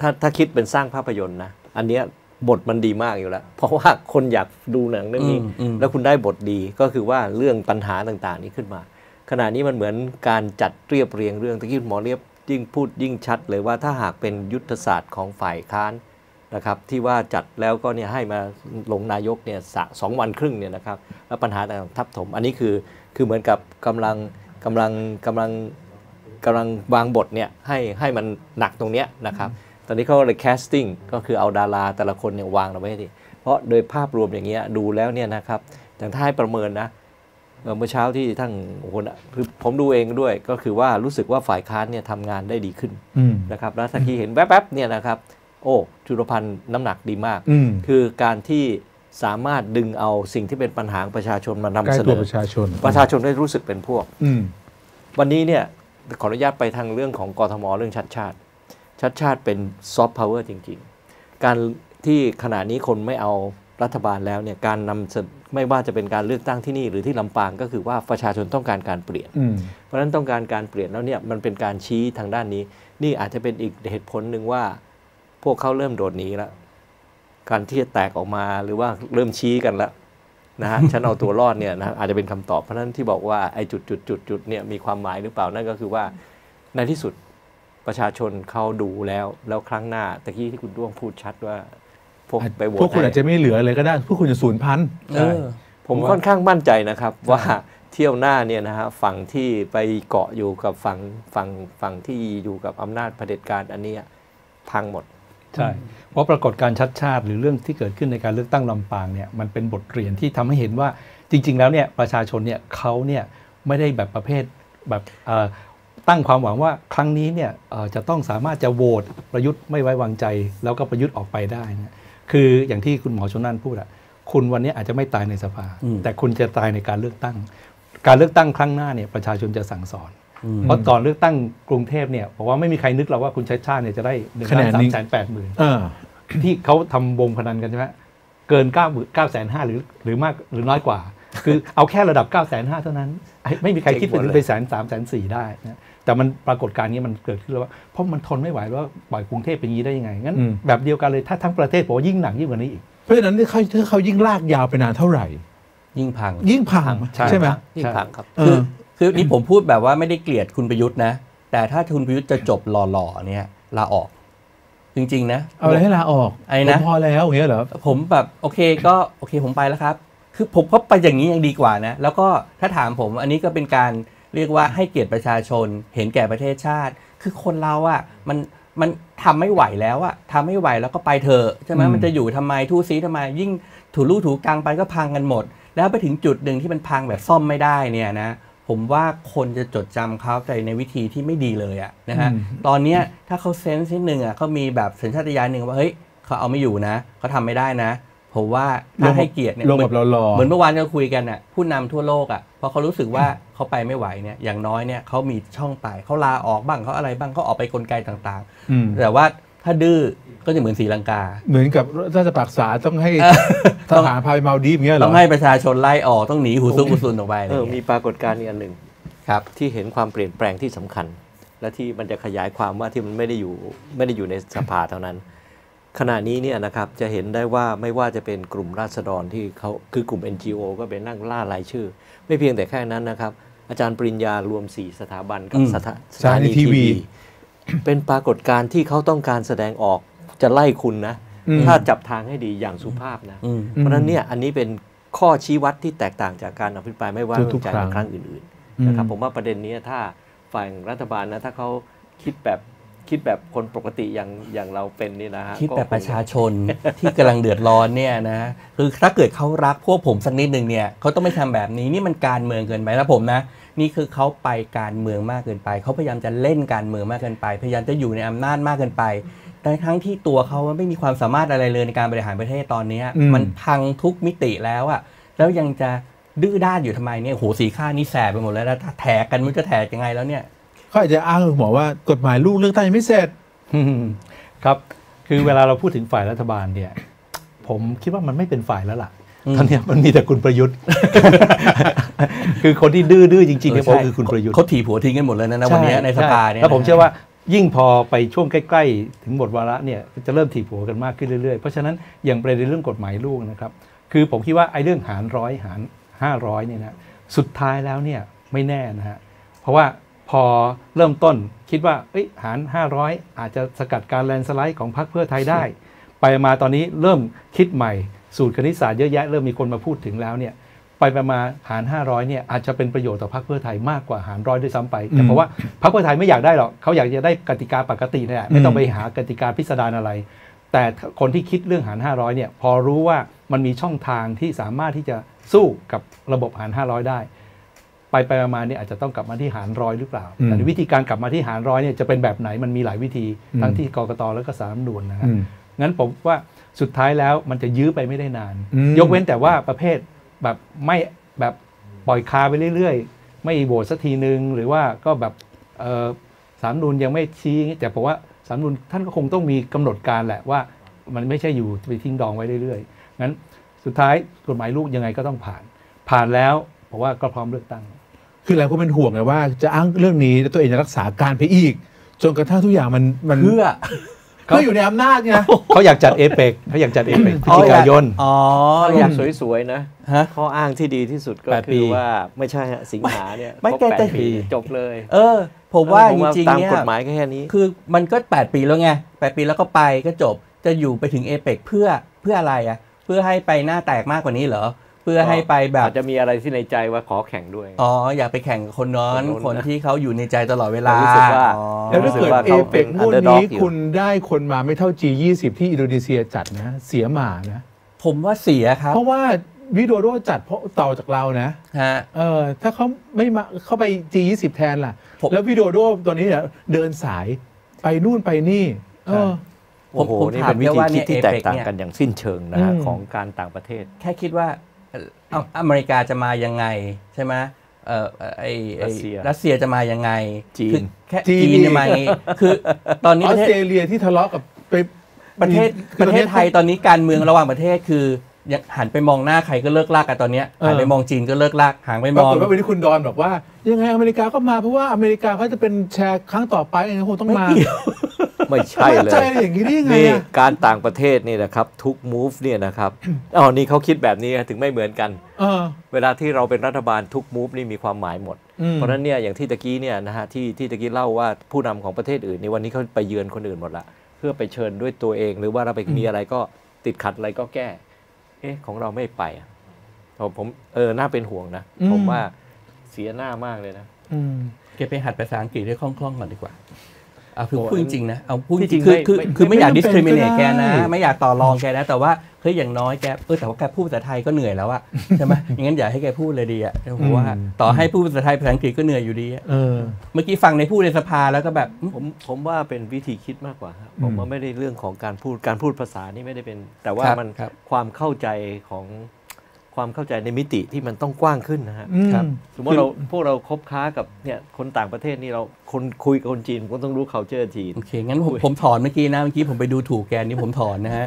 ถ้าถ้าคิดเป็นสร้างภาพยนตร์นะอันเนี้ยบทมันดีมากอยู่แล้วเพราะว่าคนอยากดูหนังเรื่องนี้แล้วคุณได้บทดีก็คือว่าเรื่องปัญหาต่างๆนี้ขึ้นมาขณะนี้มันเหมือนการจัดเรียบเรียงเรื่องตะกี้หมอเรียบ ยิ่งพูดยิ่งชัดเลยว่าถ้าหากเป็นยุทธศาสตร์ของฝ่ายค้านนะครับที่ว่าจัดแล้วก็เนี่ยให้มาลงนายกเนี่ยสองวันครึ่งเนี่ยนะครับแล้วปัญหาต่างๆทับถมอันนี้คือคือเหมือนกับกำลังกำลังกำลังกำลังวางบทเนี่ยให้ให้มันหนักตรงเนี้ยนะครับตอนนี้เขาเลยแคสติ้งก็คือเอาดาราแต่ละคนเนี่ยวางเอาไว้ดิเพราะโดยภาพรวมอย่างเงี้ยดูแล้วเนี่ยนะครับอย่างถ้าให้ประเมินนะเมื่อเช้าที่ทั้งคนคือผมดูเองด้วยก็คือว่ารู้สึกว่าฝ่ายค้านเนี่ยทำงานได้ดีขึ้นนะครับแล้วสักทีเห็นแวบๆเนี่ยนะครับโอ้จุลพันธ์น้ำหนักดีมากคือการที่สามารถดึงเอาสิ่งที่เป็นปัญหาประชาชนมานำเสนอประชาชนประชาชนได้รู้สึกเป็นพวกวันนี้เนี่ยขออนุญาตไปทางเรื่องของกทมเรื่องชัดชาติชัดชาติเป็นซอฟต์พาวเวอร์จริงๆการที่ขณะนี้คนไม่เอารัฐบาลแล้วเนี่ยการนำไม่ว่าจะเป็นการเลือกตั้งที่นี่หรือที่ลำปางก็คือว่าประชาชนต้องการการเปลี่ยนเพราะฉะนั้นต้องการการเปลี่ยนแล้วเนี่ยมันเป็นการชี้ทางด้านนี้นี่อาจจะเป็นอีกเหตุผลหนึ่งว่าพวกเขาเริ่มโดดหนีแล้วการที่จะแตกออกมาหรือว่าเริ่มชี้กันแล้วนะฮะ ฉันเอาตัวรอดเนี่ยนะอาจจะเป็นคำตอบเพราะฉะนั้นที่บอกว่าไอ้จุดจุดจุดจุดเนี่ยมีความหมายหรือเปล่านั่นก็คือว่าในที่สุดประชาชนเขาดูแล้วแล้วครั้งหน้าตะกี้ที่คุณด้วงพูดชัดว่าพวกไปโหวตพวกคุณอาจจะไม่เหลือเลยก็ได้พวกคุณจะศูนย์พันผมค่อนข้างมั่นใจนะครับว่าเที่ยวหน้าเนี่ยนะฮะฝั่งที่ไปเกาะอยู่กับฝั่งฝั่งฝั่งที่อยู่กับอำนาจเผด็จการอันนี้พังหมดใช่เพราะปรากฏการณ์ชัดชาติหรือเรื่องที่เกิดขึ้นในการเลือกตั้งลำปางเนี่ยมันเป็นบทเรียนที่ทำให้เห็นว่าจริงๆแล้วเนี่ยประชาชนเนี่ยเขาเนี่ยไม่ได้แบบประเภทแบบตั้งความหวังว่าครั้งนี้เนี่ยจะต้องสามารถจะโหวตประยุทธ์ไม่ไว้วางใจแล้วก็ประยุทธ์ออกไปได้นะคืออย่างที่คุณหมอชลน่านพูดอะคุณวันนี้อาจจะไม่ตายในสภาแต่คุณจะตายในการเลือกตั้งการเลือกตั้งครั้งหน้าเนี่ยประชาชนจะสั่งสอนเพราะตอนเลือกตั้งกรุงเทพเนี่ยบอกว่าไม่มีใครนึกเราว่าคุณชัยชาติเนี่ยจะได้หนึ่งล้านสามแสนแปดหมื่นที่เขาทำวงพนันกันใช่ไหมเกินเก้าหมื่นเก้าแสนห้าหรือหรือมากหรือน้อยกว่าคือเอาแค่ระดับเก้าแสนห้าเท่านั้นไม่มีใครคิดถึงไปแสนสามแสนสี่ได้นะแต่มันปรากฏการณ์นี้มันเกิดขึ้นแล้วว่าเพราะมันทนไม่ไหวว่าปล่อยกรุงเทพเป็นอย่างนี้ได้ยังไงงั้นแบบเดียวกันเลยถ้าทั้งประเทศบอกว่ายิ่งหนักยิ่งกว่านี้อีกเพราะฉะนั้นเขาถ้าเขายิ่งลากยาวไปนานเท่าไหร่ยิ่งพังยิ่งพังใช่ไหมยิ่งพังครับคือนี่ผมพูดแบบว่าไม่ได้เกลียดคุณประยุทธ์นะแต่ถ้าคุณประยุทธ์จะจบหล่อๆเนี่ยลาออกจริงๆนะเอาอะไรให้ลาออกไอ้นะพอแล้วอย่างเงี้ยเหรอผมแบบโอเคก็โอเคผมไปแล้วครับคือผมก็ไปอย่างนี้ยังดีกว่านะแล้วก็ถ้าถามผมอันนี้ก็เป็นการเรียกว่าให้เกียรติประชาชนเห็นแก่ประเทศชาติคือคนเราอ่ะมันมันทำไม่ไหวแล้วอ่ะทำไม่ไหวแล้วก็ไปเถอะใช่ไหมมันจะอยู่ทำไมทู่ซีทำไมยิ่งถูรูถูกลางไปก็พังกันหมดแล้วไปถึงจุดหนึ่งที่มันพังแบบซ่อมไม่ได้เนี่ยนะผมว่าคนจะจดจำเขาแต่ในวิธีที่ไม่ดีเลยอะนะฮะตอนนี้ถ้าเขาเซนส์นิดนึงอะเขามีแบบสัญชาตญาณหนึ่งว่าเฮ้ยเขาเอาไม่อยู่นะเขาทำไม่ได้นะผมว่าถ้าให้เกียรติเนี่ยเหมือนเมื่อวานเราคุยกันอะผู้นำทั่วโลกอะพอเขารู้สึกว่าเขาไปไม่ไหวเนี่ยอย่างน้อยเนี่ยเขามีช่องไปเขาลาออกบ้างเขาอะไรบ้างเขาออกไปกลไกต่างๆแต่ว่าถ้าดื้อก็จะเหมือนศรีลังกาเหมือนกับรัฐประหารต้องให้ทหารพาไปมาดีฟเงี้ยหรอต้องให้ประชาชนไล่ออกต้องหนีหูซุกหูซุนออกไปเลยมีปรากฏการณ์อันหนึ่งครับที่เห็นความเปลี่ยนแปลงที่สำคัญและที่มันจะขยายความว่าที่มันไม่ได้อยู่ไม่ได้อยู่ในสภาเท่านั้นขณะนี้เนี่ยนะครับจะเห็นได้ว่าไม่ว่าจะเป็นกลุ่มราษฎรที่เขาคือกลุ่ม เอ็น จี โอ ก็เป็นนั่งล่ารายชื่อไม่เพียงแต่แค่นั้นนะครับอาจารย์ปริญญารวมสี่สถาบันกับสถานีทีวีเป็นปรากฏการณ์ที่เขาต้องการแสดงออกจะไล่คุณนะถ้าจับทางให้ดีอย่างสุภาพนะเพราะฉะนั้นเนี่ยอันนี้เป็นข้อชี้วัดที่แตกต่างจากการอภิปรายไม่ไว้วางใจในครั้งอื่นๆนะครับผมว่าประเด็นนี้ถ้าฝ่ายรัฐบาลนะถ้าเขาคิดแบบคิดแบบคนปกติอย่างอย่างเราเป็นนี่นะฮะคิดแบบประชาชนที่กำลังเดือดร้อนเนี่ยนะคือถ้าเกิดเขารักพวกผมสักนิดหนึ่งเนี่ยเขาต้องไม่ทำแบบนี้นี่มันการเมืองเกินไปนะผมนะนี่คือเขาไปการเมืองมากเกินไปเขาพยายามจะเล่นการเมืองมากเกินไปพยายามจะอยู่ในอำนาจมากเกินไปในทั้งที่ตัวเขาไม่มีความสามารถอะไรเลยในการบริหารประเทศตอนนี้มันพังทุกมิติแล้วอะแล้วยังจะดื้อด้านอยู่ทำไมเนี่ยโหสีข้านี่แสบไปหมดแล้วแถกกันมันจะแถกยังไงแล้วเนี่ยเขาอาจจะอ้างหมอว่ากฎหมายลูกเรื่องตั้งยังไม่เสร็จครับคือเวลาเราพูดถึงฝ่ายรัฐบาลเนี่ยผมคิดว่ามันไม่เป็นฝ่ายแล้วล่ะตอนนี้มันมีแต่คุณประยุทธ์คือคนที่ดื้อๆจริงๆเนี่ยคือคุณประยุทธ์เขาถีบหัวทิ้งกันหมดเลยนะวันนี้ในสภาเนี่ยแล้วผมเชื่อว่ายิ่งพอไปช่วงใกล้ๆถึงหมดวาระเนี่ยจะเริ่มถีบหัวกันมากขึ้นเรื่อยๆเพราะฉะนั้นอย่างประเด็นเรื่องกฎหมายลูกนะครับคือผมคิดว่าไอ้เรื่องหารร้อยหารห้าร้อยเนี่ยนะสุดท้ายแล้วเนี่ยไม่แน่นะฮะเพราะว่า พอเริ่มต้นคิดว่าหารห้าร้อยอาจจะสกัดการแลนสไลด์ของพรรคเพื่อไทยได้ไปมาตอนนี้เริ่มคิดใหม่สูตรคณิตศาสตร์เยอะแยะเริ่มมีคนมาพูดถึงแล้วเนี่ยไปไปมาหารห้าร้อยเนี่ยอาจจะเป็นประโยชน์ต่อพรรคเพื่อไทยมากกว่าหารร้อยด้วยซ้ำไปแต่เพราะว่าพรรคเพื่อไทยไม่อยากได้หรอกเขาอยากจะได้กติกาปกตินี่แหละไม่ต้องไปหากติกาพิสดารอะไรแต่คนที่คิดเรื่องหารห้าร้อยเนี่ยพอรู้ว่ามันมีช่องทางที่สามารถที่จะสู้กับระบบหารห้าร้อยได้ไปไปมาเนี่ยอาจจะต้องกลับมาที่หารร้อยหรือเปล่าแต่วิธีการกลับมาที่หารร้อยเนี่ยจะเป็นแบบไหนมันมีหลายวิธีทั้งที่กกต.แล้วก็ศาลรัฐธรรมนูญนะฮะงั้นผมว่าสุดท้ายแล้วมันจะยื้อไปไม่ได้นานยกเว้นแต่ว่าประเภทแบบไม่แบบปล่อยคาไปเรื่อยๆไม่โหวตสักทีนึงหรือว่าก็แบบศาลรัฐธรรมนูญยังไม่ชี้แต่ผมว่าศาลรัฐธรรมนูญท่านก็คงต้องมีกำหนดการแหละว่ามันไม่ใช่อยู่ไปทิ้งดองไว้เรื่อยๆงั้นสุดท้ายกฎหมายลูกยังไงก็ต้องผ่านผ่านแล้วผมว่าก็พร้อมเลือกตั้งคือหลายคนเป็นห่วงไงว่าจะอ้างเรื่องนี้แล้วตัวเองจะรักษาการไปอีกจนกระทั่งทุกอย่างมันมันเพื่อเขาอยู่ในอำนาจไงเขาอยากจัดเอเปกเขาอยากจัดเอเปกพฤศจิกายนอ๋ออยากสวยๆนะข้ออ้างที่ดีที่สุดก็คือว่าไม่ใช่สิงหาเนี่ยไม่แปดปีจบเลยเออผมว่าจริงๆเนี่ยตามกฎหมายแค่นี้คือมันก็แปดปีแล้วไงแปดปีแล้วก็ไปก็จบจะอยู่ไปถึงเอเปกเพื่อเพื่ออะไรอ่ะเพื่อให้ไปหน้าแตกมากกว่านี้เหรอเพื่อให้ไปแบบจะมีอะไรที่ในใจว่าขอแข่งด้วยอ๋ออยากไปแข่งกับคนน้อนคนที่เขาอยู่ในใจตลอดเวลาแล้วถ้าเกิดเอเปกมุ่นนี้คุณได้คนมาไม่เท่า จี ยี่สิบ ที่อินโดนีเซียจัดนะเสียหมานะผมว่าเสียครับเพราะว่าวิโดโดจัดเพราะต่อจากเรานะฮะเออถ้าเขาไม่มาเข้าไป จี ยี่สิบ แทนล่ะแล้ววิโดโดตอนนี้เนี่ยเดินสายไปนู่นไปนี่เออผมผมถามแค่ว่าเนี่ยที่แตกต่างกันอย่างสิ้นเชิงนะของการต่างประเทศแค่คิดว่าเอาอเมริกาจะมายังไงใช่ไหมเออไอรัสเซียจะมายังไงจีนแค่จีนจะมาไงคือตอนนี้ออสเตรเลียที่ทะเลาะกับประเทศประเทศไทยตอนนี้การเมืองระหว่างประเทศคือยังหันไปมองหน้าใครก็เลิกลากกันตอนนี้หันไปมองจีนก็เลิกลากหางไปมองก็เป็นที่คุณดอนบอกว่ายังไงอเมริกาก็มาเพราะว่าอเมริกาเขาจะเป็นแชร์ครั้งต่อไปเองคงต้องมาไม่ใช่เลยนี่การต่างประเทศนี่นะครับทุก move เนี่ยนะครับอ๋อนี่เขาคิดแบบนี้ถึงไม่เหมือนกันเวลาที่เราเป็นรัฐบาลทุก move นี่มีความหมายหมดเพราะนั้นเนี่ยอย่างที่ตะกี้เนี่ยนะฮะที่ที่ตะกี้เล่าว่าผู้นำของประเทศอื่นนี่วันนี้เขาไปเยือนคนอื่นหมดละเพื่อไปเชิญด้วยตัวเองหรือว่าเราไปมีอะไรก็ติดขัดอะไรก็แก้เอ๊ะของเราไม่ไปผมเออน่าเป็นห่วงนะผมว่าเสียหน้ามากเลยนะเก็บไปหัดภาษาอังกฤษให้คล่องๆก่อนดีกว่าเอาพูดจริงนะเอาพูดจริงคือคือไม่อยาก discriminate แกนะไม่อยากต่อรองแกนะแต่ว่าเฮ้ยอย่างน้อยแกเออแต่ว่าแกพูดภาษาไทยก็เหนื่อยแล้วอะใช่ไหมอย่างนั้นอย่าให้แกพูดเลยดีอะเพราะว่าต่อให้พูดภาษาไทยภาษาอังกฤษก็เหนื่อยอยู่ดีอะเมื่อกี้ฟังในพูดในสภาแล้วก็แบบผมผมว่าเป็นวิธีคิดมากกว่าผมว่าไม่ได้เรื่องของการพูดการพูดภาษานี่ไม่ได้เป็นแต่ว่ามันความเข้าใจของความเข้าใจในมิติที่มันต้องกว้างขึ้นนะฮะครับสมมติเราพวกเราคบค้ากับเนี่ยคนต่างประเทศนี่เราคนคุยกับคนจีนก็ต้องรู้ culture จีนโอเคงั้นผมผมถอนเมื่อกี้นะเมื่อกี้ผมไปดูถูกแกนี่ผมถอนนะฮะ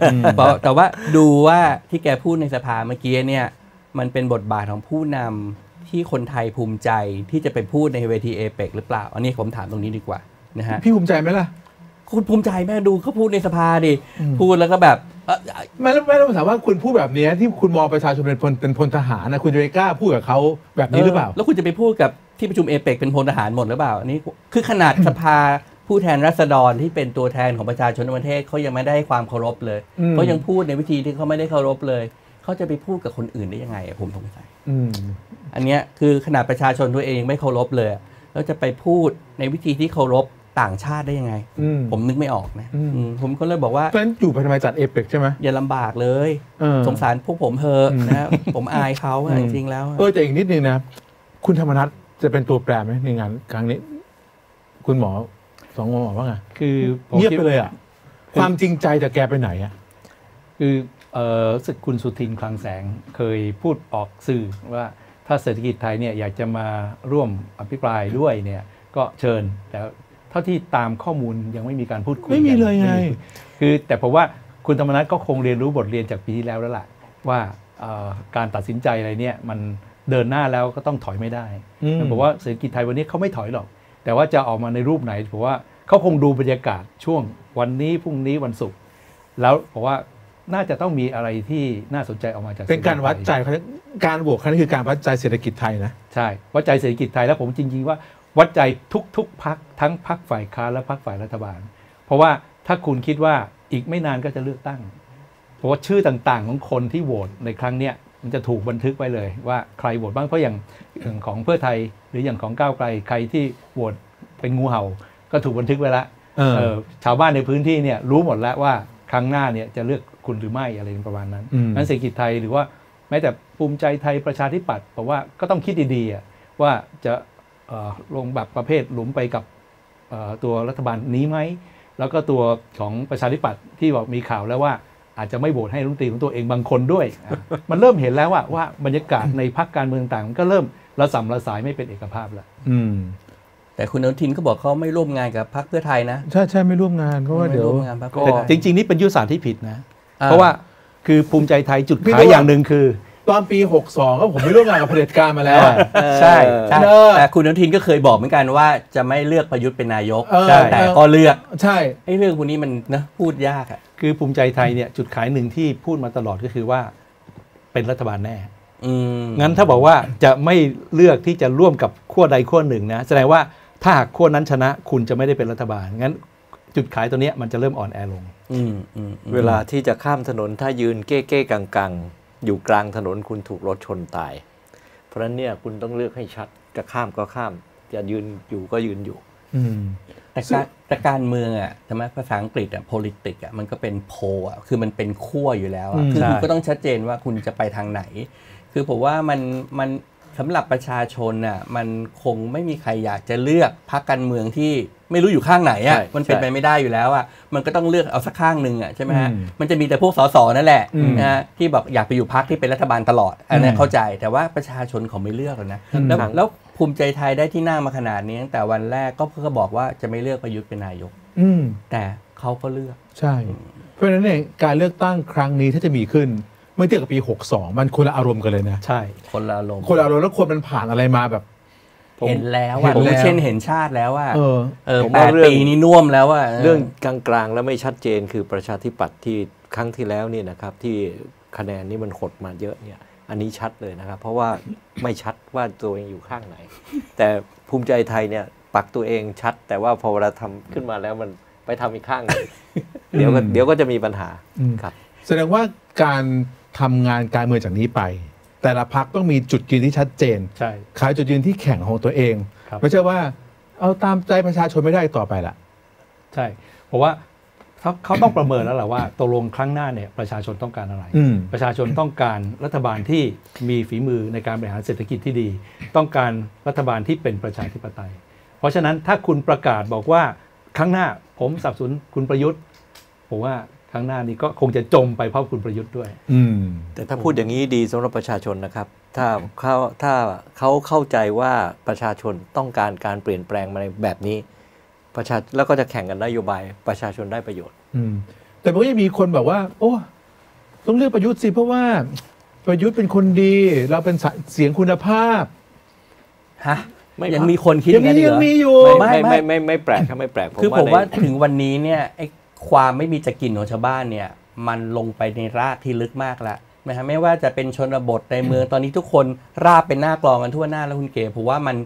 แต่ว่าดูว่าที่แกพูดในสภาเมื่อกี้เนี่ยมันเป็นบทบาทของผู้นำที่คนไทยภูมิใจที่จะไปพูดในเวทีเอเปกหรือเปล่าอันนี้ผมถามตรงนี้ดีกว่านะฮะพี่ภูมิใจไหมล่ะคุณภูมิใจแม่ดูเขาพูดในสภาดิพูดแล้วก็แบบไม่ไม่ต้องถามว่าคุณพูดแบบนี้ที่คุณมองประชาชนเป็นพลเป็นพลทหารนะคุณจะไปกล้าพูดกับเขาแบบนี้หรือเปล่าแล้วคุณจะไปพูดกับที่ประชุมเอเปกเป็นพลทหารหมดหรือเปล่าอันนี้คือขนาดสภาผู้แทนราษฎรที่เป็นตัวแทนของประชาชนในประเทศเขายังไม่ได้ความเคารพเลยเขายังพูดในวิธีที่เขาไม่ได้เคารพเลยเขาจะไปพูดกับคนอื่นได้ยังไงผมสงสัยอันนี้คือขนาดประชาชนตัวเองยังไม่เคารพเลยแล้วจะไปพูดในวิธีที่เคารพต่างชาติได้ยังไงผมนึกไม่ออกนะผมก็เลยบอกว่าแล้วอยู่ไปทำไมจัดเอเปกใช่ไหมอย่าลำบากเลยสงสารพวกผมเธอนะผมอายเขาจริงๆแล้วเออแต่อีกนิดนึงนะคุณธรรมนัสจะเป็นตัวแปรไหมในงานครั้งนี้คุณหมอสองหมอว่าไงคือเงียบไปเลยอ่ะความจริงใจจากแกไปไหนอ่ะคือรู้สึกคุณสุทินคลังแสงเคยพูดออกสื่อว่าถ้าเศรษฐกิจไทยเนี่ยอยากจะมาร่วมอภิปรายด้วยเนี่ยก็เชิญแต่เท่าที่ตามข้อมูลยังไม่มีการพูดคุยไม่มีเลยไงคือแต่ผมว่าคุณธรรมนัสก็คงเรียนรู้บทเรียนจากปีที่แล้วแล้วล่ะว่าการตัดสินใจอะไรเนี่ยมันเดินหน้าแล้วก็ต้องถอยไม่ได้ผมว่าเศรษฐกิจไทยวันนี้เขาไม่ถอยหรอกแต่ว่าจะออกมาในรูปไหนผมว่าเขาคงดูบรรยากาศช่วงวันนี้พรุ่งนี้วันศุกร์แล้วผมว่าน่าจะต้องมีอะไรที่น่าสนใจออกมาจากเป็นการวัดใจการบวกครั้งนี้คือการวัดใจเศรษฐกิจไทยนะใช่วัดใจเศรษฐกิจไทยแล้วผมจริงๆว่า วัดใจทุกๆพรรคทั้งพรรคฝ่ายค้านและพรรคฝ่ายรัฐบาลเพราะว่าถ้าคุณคิดว่าอีกไม่นานก็จะเลือกตั้งเพราะว่าชื่อต่างๆของคนที่โหวตในครั้งเนี้ยมันจะถูกบันทึกไว้เลยว่าใครโหวตบ้างเพราะอย่างของเพื่อไทยหรืออย่างของก้าวไกลใครที่โหวตเป็นงูเห่าก็ถูกบันทึกไว้ละชาวบ้านในพื้นที่เนี่ยรู้หมดแล้วว่าครั้งหน้าเนี่ยจะเลือกคุณหรือไม่อะไรประมาณนั้นนั้นเศรษฐกิจไทยหรือว่าแม้แต่ภูมิใจไทยประชาธิปัตย์บอกว่าก็ต้องคิดดีๆว่าจะลงแบบประเภทหลุมไปกับตัวรัฐบาลนี้ไหมแล้วก็ตัวของประชาธิปัตย์ที่บอกมีข่าวแล้วว่าอาจจะไม่โหวตให้รัฐมนตรีของตัวเองบางคนด้วยมันเริ่มเห็นแล้วว่าว่าบรรยากาศในพรรคการเมืองต่างก็เริ่มระส่ำระสายไม่เป็นเอกภาพแล้วแต่คุณอนุทินก็บอกเขาไม่ร่วมงานกับพรรคเพื่อไทยนะใช่ใช่ไม่ร่วมงานเพราะว่าเดี๋ยวแต่จริงๆนี่เป็นยุทธศาสตร์ที่ผิดนะเพราะว่าคือภูมิใจไทยจุดขายอย่างหนึ่งคือตอนปีหกสองก็ผมไม่ร่วมงานกับเผด็จการมาแล้วใช่แต่คุณอนุทินก็เคยบอกเหมือนกันว่าจะไม่เลือกประยุทธ์เป็นนายกแต่ก็เลือกใช่ไอ้เรื่องพวกนี้มันนะพูดยากอะคือภูมิใจไทยเนี่ยจุดขายหนึ่งที่พูดมาตลอดก็คือว่าเป็นรัฐบาลแน่งั้นถ้าบอกว่าจะไม่เลือกที่จะร่วมกับขั้วใดขั้วหนึ่งนะแสดงว่าถ้าหากขั้วนั้นชนะคุณจะไม่ได้เป็นรัฐบาลงั้นจุดขายตัวนี้มันจะเริ่มอ่อนแอลงเวลาที่จะข้ามถนนถ้ายืนเก้เก้กังกังอยู่กลางถนนคุณถูกรถชนตายเพราะนั้นเนี่ยคุณต้องเลือกให้ชัดจะข้ามก็ข้ามจะยืนอยู่ก็ยืนอยู่แต่การแต่การเมืองอ่ะใช่ไหมภาษาอังกฤษอ่ะ politics อ่ะมันก็เป็นโพอ่ะคือมันเป็นขั้วอยู่แล้วอ่ะคือคุณก็ต้องชัดเจนว่าคุณจะไปทางไหนคือผมว่ามันมันสำหรับประชาชนอ่ะมันคงไม่มีใครอยากจะเลือกพรรคการเมืองที่ไม่รู้อยู่ข้างไหนอ่ะมันเป็นไปไม่ได้อยู่แล้วอ่ะมันก็ต้องเลือกเอาสักข้างหนึ่งอ่ะใช่ไหมฮะมันจะมีแต่พวกสสนั่นแหละนะฮะที่บอกอยากไปอยู่พรรคที่เป็นรัฐบาลตลอดอันนี้เข้าใจแต่ว่าประชาชนเขาไม่เลือกหรอกนะแล้วแล้วภูมิใจไทยได้ที่นั่งมาขนาดนี้ตั้งแต่วันแรกก็เพื่อบอกว่าจะไม่เลือกประยุทธ์เป็นนายกแต่เขาก็เลือกใช่เพราะฉะนั้นเองการเลือกตั้งครั้งนี้ถ้าจะมีขึ้นเมื่อเทียบกับปีหกสองมันคนละอารมณ์กันเลยนะใช่คนละอารมณ์คนละอารมณ์แล้วคนมันผ่านอะไรมาแบบเห็นแล้วว่าเช่นเห็นชาติแล้วว่าเออแปดปีนี้น่วมแล้วว่าเรื่องกลางๆแล้วไม่ชัดเจนคือประชาธิปัตย์ที่ครั้งที่แล้วเนี่ยนะครับที่คะแนนนี่มันหดมาเยอะเนี่ยอันนี้ชัดเลยนะครับเพราะว่าไม่ชัดว่าตัวเองอยู่ข้างไหนแต่ภูมิใจไทยเนี่ยปักตัวเองชัดแต่ว่าพอเวลาทำขึ้นมาแล้วมันไปทำอีกข้างเลยเดี๋ยวก็เดี๋ยวก็จะมีปัญหาครับแสดงว่าการทำงานการเมืองจากนี้ไปแต่ละพรรคต้องมีจุดยืนที่ชัดเจนใช่ขายจุดยืนที่แข็งของตัวเองไม่ใช่ว่าเอาตามใจประชาชนไม่ได้ต่อไปละใช่เพราะว่าเขาต้องประเมินแล้วแหละว่าตกลงครั้งหน้าเนี่ยประชาชนต้องการอะไรประชาชนต้องการรัฐบาลที่มีฝีมือในการบริหารเศรษฐกิจที่ดีต้องการรัฐบาลที่เป็นประชาธิปไตยเพราะฉะนั้นถ้าคุณประกาศบอกว่าครั้งหน้าผมสนับสนุนคุณประยุทธ์ผมว่าครั้งหน้านี้ก็คงจะจมไปเพราะคุณประยุทธ์ด้วยแต่ถ้าพูดอย่างนี้ดีสำหรับประชาชนนะครับถ้าเขาถ้าเขาเข้าใจว่าประชาชนต้องการการเปลี่ยนแปลงมาในแบบนี้ประชาแล้วก็จะแข่งกันนโยบายประชาชนได้ประโยชน์แต่มันก็ยังมีคนแบบว่าโอ้ต้องเลือกประยุทธ์สิเพราะว่าประยุทธ์เป็นคนดีเราเป็นเสียงคุณภาพฮะยังมีคนคิดอย่างนี้ยังมีอยู่ไม่ไม่ไม่ไม่แปลกครับไม่แปลกคือผมว่าถึงวันนี้เนี่ยความไม่มีจะกินของชาวบ้านเนี่ยมันลงไปในรากที่ลึกมากแล้วนะฮะไม่ว่าจะเป็นชนบทในเมืองตอนนี้ทุกคนราบเป็นหน้ากลองกันทั่วหน้าแล้วคุณเก๋ผมว่ามัน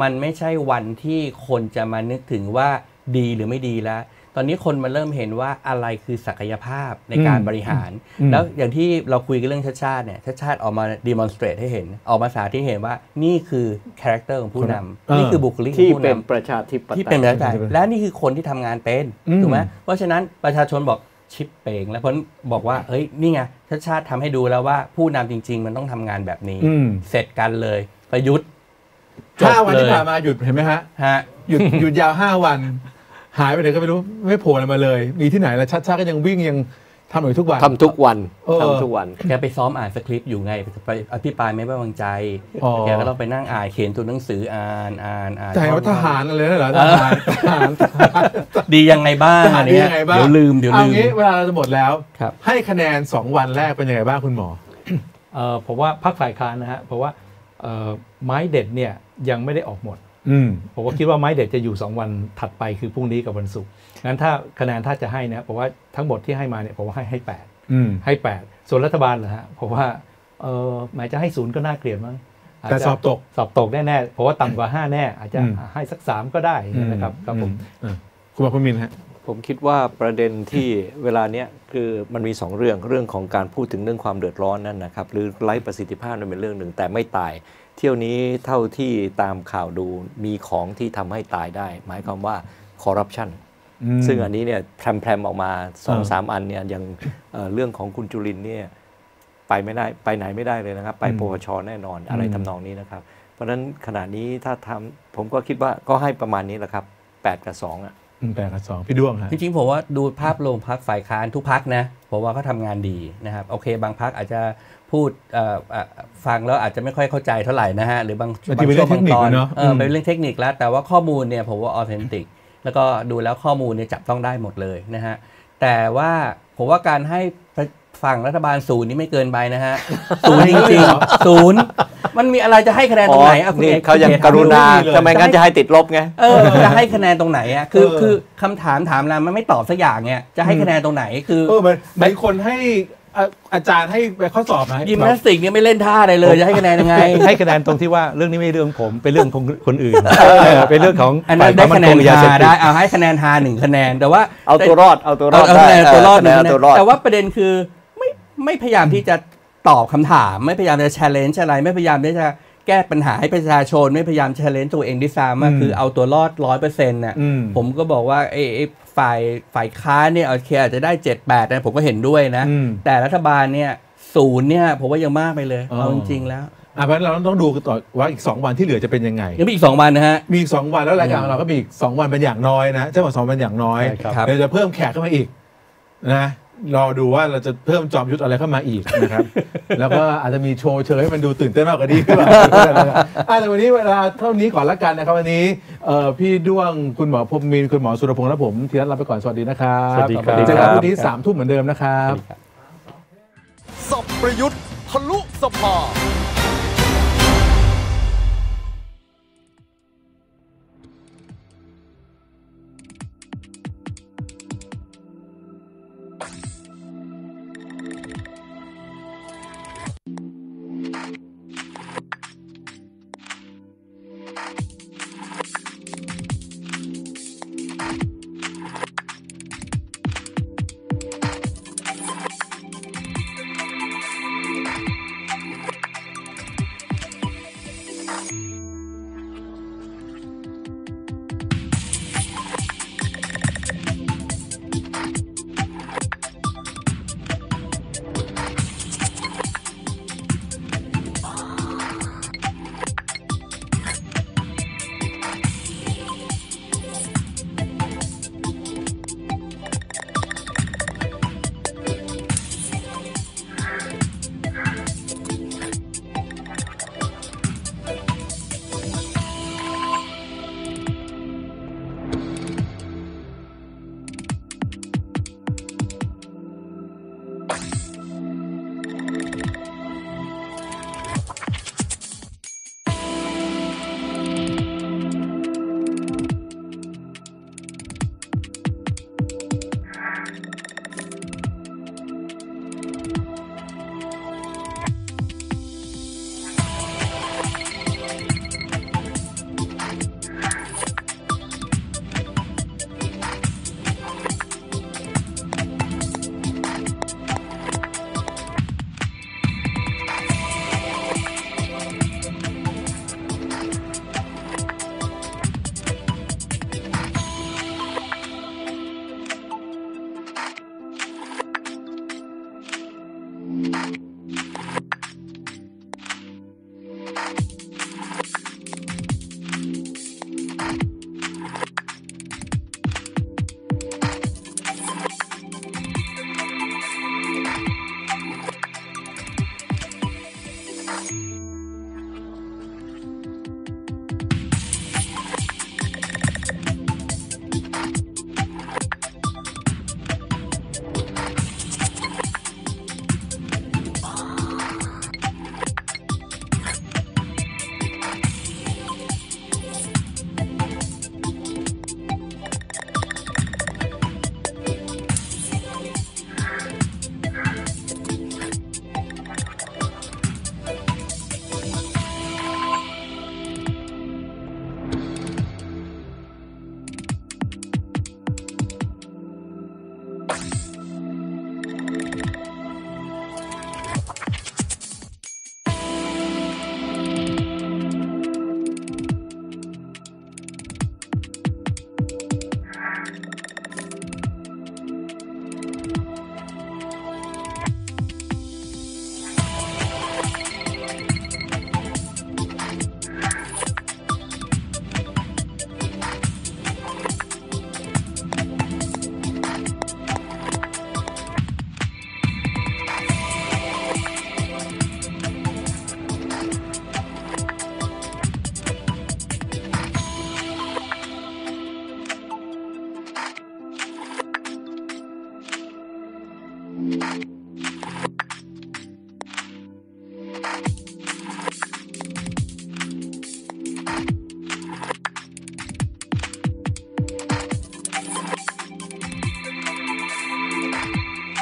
มันไม่ใช่วันที่คนจะมานึกถึงว่าดีหรือไม่ดีแล้วตอนนี้คนมาเริ่มเห็นว่าอะไรคือศักยภาพในการบริหารแล้วอย่างที่เราคุยกันเรื่องชาติชาติเนี่ยชาติชาติออกมา demonstrate ให้เห็นออกมาสาธิตให้เห็นว่านี่คือคาแรคเตอร์ของผู้นำนี่คือบุคลิกที่เป็นประชาธิปไตยที่เป็นประชาธิปไตยและนี่คือคนที่ทำงานเป็นถูกไหมเพราะฉะนั้นประชาชนบอกชิปเป่งแล้วเพราะบอกว่าเฮ้ยนี่ไงชาติชาติทำให้ดูแล้วว่าผู้นำจริงๆมันต้องทำงานแบบนี้เสร็จกันเลยประยุทธ์ห้าวันที่ผ่านมาหยุดเห็นไหมฮะหยุดหยุดยาวห้าวันหายไปไหนก็ไม่รู้ไม่โผล่มาเลยมีที่ไหนแล้วชัดชาติก็ยังวิ่งยังทำหน่อยทุกวันทำทุกวันทำทุกวันแกไปซ้อมอ่านสคริปต์อยู่ไงไปอภิปรายไม่ไว้วางใจแกก็ต้องไปนั่งอ่านเขียนตัวหนังสืออ่านอ่านอ่านใจว่าทหารอะไรนั่นเหรอทหารทหารดียังไงบ้างเนี้ยเดี๋ยวลืมเดี๋ยวลืมเอางี้เวลาเราจะหมดแล้วให้คะแนนสองวันแรกเป็นยังไงบ้างคุณหมอเออผมว่าพรรคฝ่ายค้านนะฮะเพราะว่าไม้เด็ดเนี่ยยังไม่ได้ออกหมดผมก็คิดว่าไม้เด็ดจะอยู่สองวันถัดไปคือพรุ่งนี้กับวันศุกร์งั้นถ้าคะแนนถ้าจะให้นะผมว่าทั้งหมดที่ให้มาเนี่ยผมว่าให้ให้แปดให้แปดส่วนรัฐบาลเหรอฮะผมว่าเออหมายจะให้ศูนย์ก็น่าเกลียดมั้ง แต่สอบตกสอบตกแน่ๆเพราะว่าต่ำกว่าห้าแน่อาจจะให้สักสามก็ได้นะครับครับผมคุณภาคภูมิครับผมคิดว่าประเด็นที่เวลาเนี้ยคือมันมีสองเรื่องเรื่องของการพูดถึงเรื่องความเดือดร้อนนั่นนะครับหรือไร้ประสิทธิภาพนั่นเป็นเรื่องหนึ่งแต่ไม่ตายเที่ยวนี้เท่าที่ตามข่าวดูมีของที่ทำให้ตายได้หมายความว่าคอร์รัปชันซึ่งอันนี้เนี่ยแพรมๆออกมา สองถึงสาม อันเนี่ยอย่างเรื่องของคุณจุรินทร์เนี่ยไปไม่ได้ไปไหนไม่ได้เลยนะครับไปปปช.แน่นอนอะไรทำนองนี้นะครับเพราะฉะนั้นขณะนี้ถ้าทำผมก็คิดว่าก็ให้ประมาณนี้แหละครับแปดกับสองอ่ะแปดกับสองพี่ด้วงครับจริงๆผมว่าดูภาพรวมพรรคฝ่ายค้านทุกพรรคนะผมว่าเขาทำงานดีนะครับโอเคบางพรรคอาจจะพูดฟังแล้วอาจจะไม่ค่อยเข้าใจเท่าไหร่นะฮะหรือบางบางช่วงบางตอนเป็นเรื่องเทคนิคแล้วแต่ว่าข้อมูลเนี่ยผมว่าออเทนติกแล้วก็ดูแล้วข้อมูลเนี่ยจับต้องได้หมดเลยนะฮะแต่ว่าผมว่าการให้ฝั่งรัฐบาลศูนย์นี่ไม่เกินไปนะฮะศูนย์จริงๆศูนย์มันมีอะไรจะให้คะแนนตรงไหนอ่ะคุณเอกเขายังกรุณาทำไมงั้นจะให้ติดลบไงเออจะให้คะแนนตรงไหนอ่ะคือคือคำถามถามแล้วมันไม่ตอบสักอย่างเนี่ยจะให้คะแนนตรงไหนคือเออมันคนให้อาจารย์ให้ไปข้อสอบไหมยิมนาสติกเนี่ยไม่เล่นท่าอะไรเลยจะให้คะแนนยังไงให้คะแนนตรงที่ว่าเรื่องนี้ไม่เรื่องผมเป็นเรื่องของคนอื่นเป็นเรื่องของอันนั้นได้คะแนนฮาได้เอาให้คะแนนฮาหนึ่งคะแนนแต่ว่าเอาตัวรอดเอาตัวรอดได้เอาตัวรอดหนึ่งคะแนนแต่ว่าประเด็นคือไม่ไม่พยายามที่จะตอบคำถามไม่พยายามจะ challenge อะไรไม่พยายามที่จะแก้ปัญหาให้ประชาชนไม่พยายาม challenge ตัวเองดิซ้ำก็คือเอาตัวรอดร้อยเปอร์เซ็นต์น่ะผมก็บอกว่าไอ้ฝ่ายฝ่ายค้าเนี่ยโอเคอาจจะได้เจ็ดแปดนะผมก็เห็นด้วยนะแต่รัฐบาลเนี่ยศูนย์เนี่ยผมว่ายังมากไปเลยเอาจริงๆแล้วอ่ะเพราะเราต้องดูกันต่อว่าอีกสองวันที่เหลือจะเป็นยังไงยังมีอีกสองวันนะฮะมีอีกสองวันแล้วรายการเราก็มีอีกสองวันเป็นอย่างน้อยนะเจ้าบอกสองวันอย่างน้อยเดี๋ยวจะเพิ่มแขกเข้ามาอีกนะรอดูว่าเราจะเพิ่มจอมยุทธอะไรเข้ามาอีกนะครับแล้วก็อาจจะมีโชว์เชิญให้มันดูตื่นเต้นมากกว่านี้ขึ้นมาแต่วันนี้เวลาเท่านี้ก่อนละกันนะครับวันนี้พี่ด้วงคุณหมอพรหมินทร์คุณหมอสุรพงษ์และผมธีรัตน์ลาไปก่อนสวัสดีนะครับสวัสดีครับเจอกันวันนี้สามทุ่มเหมือนเดิมนะครับสับประยุทธ์ทะลุสภา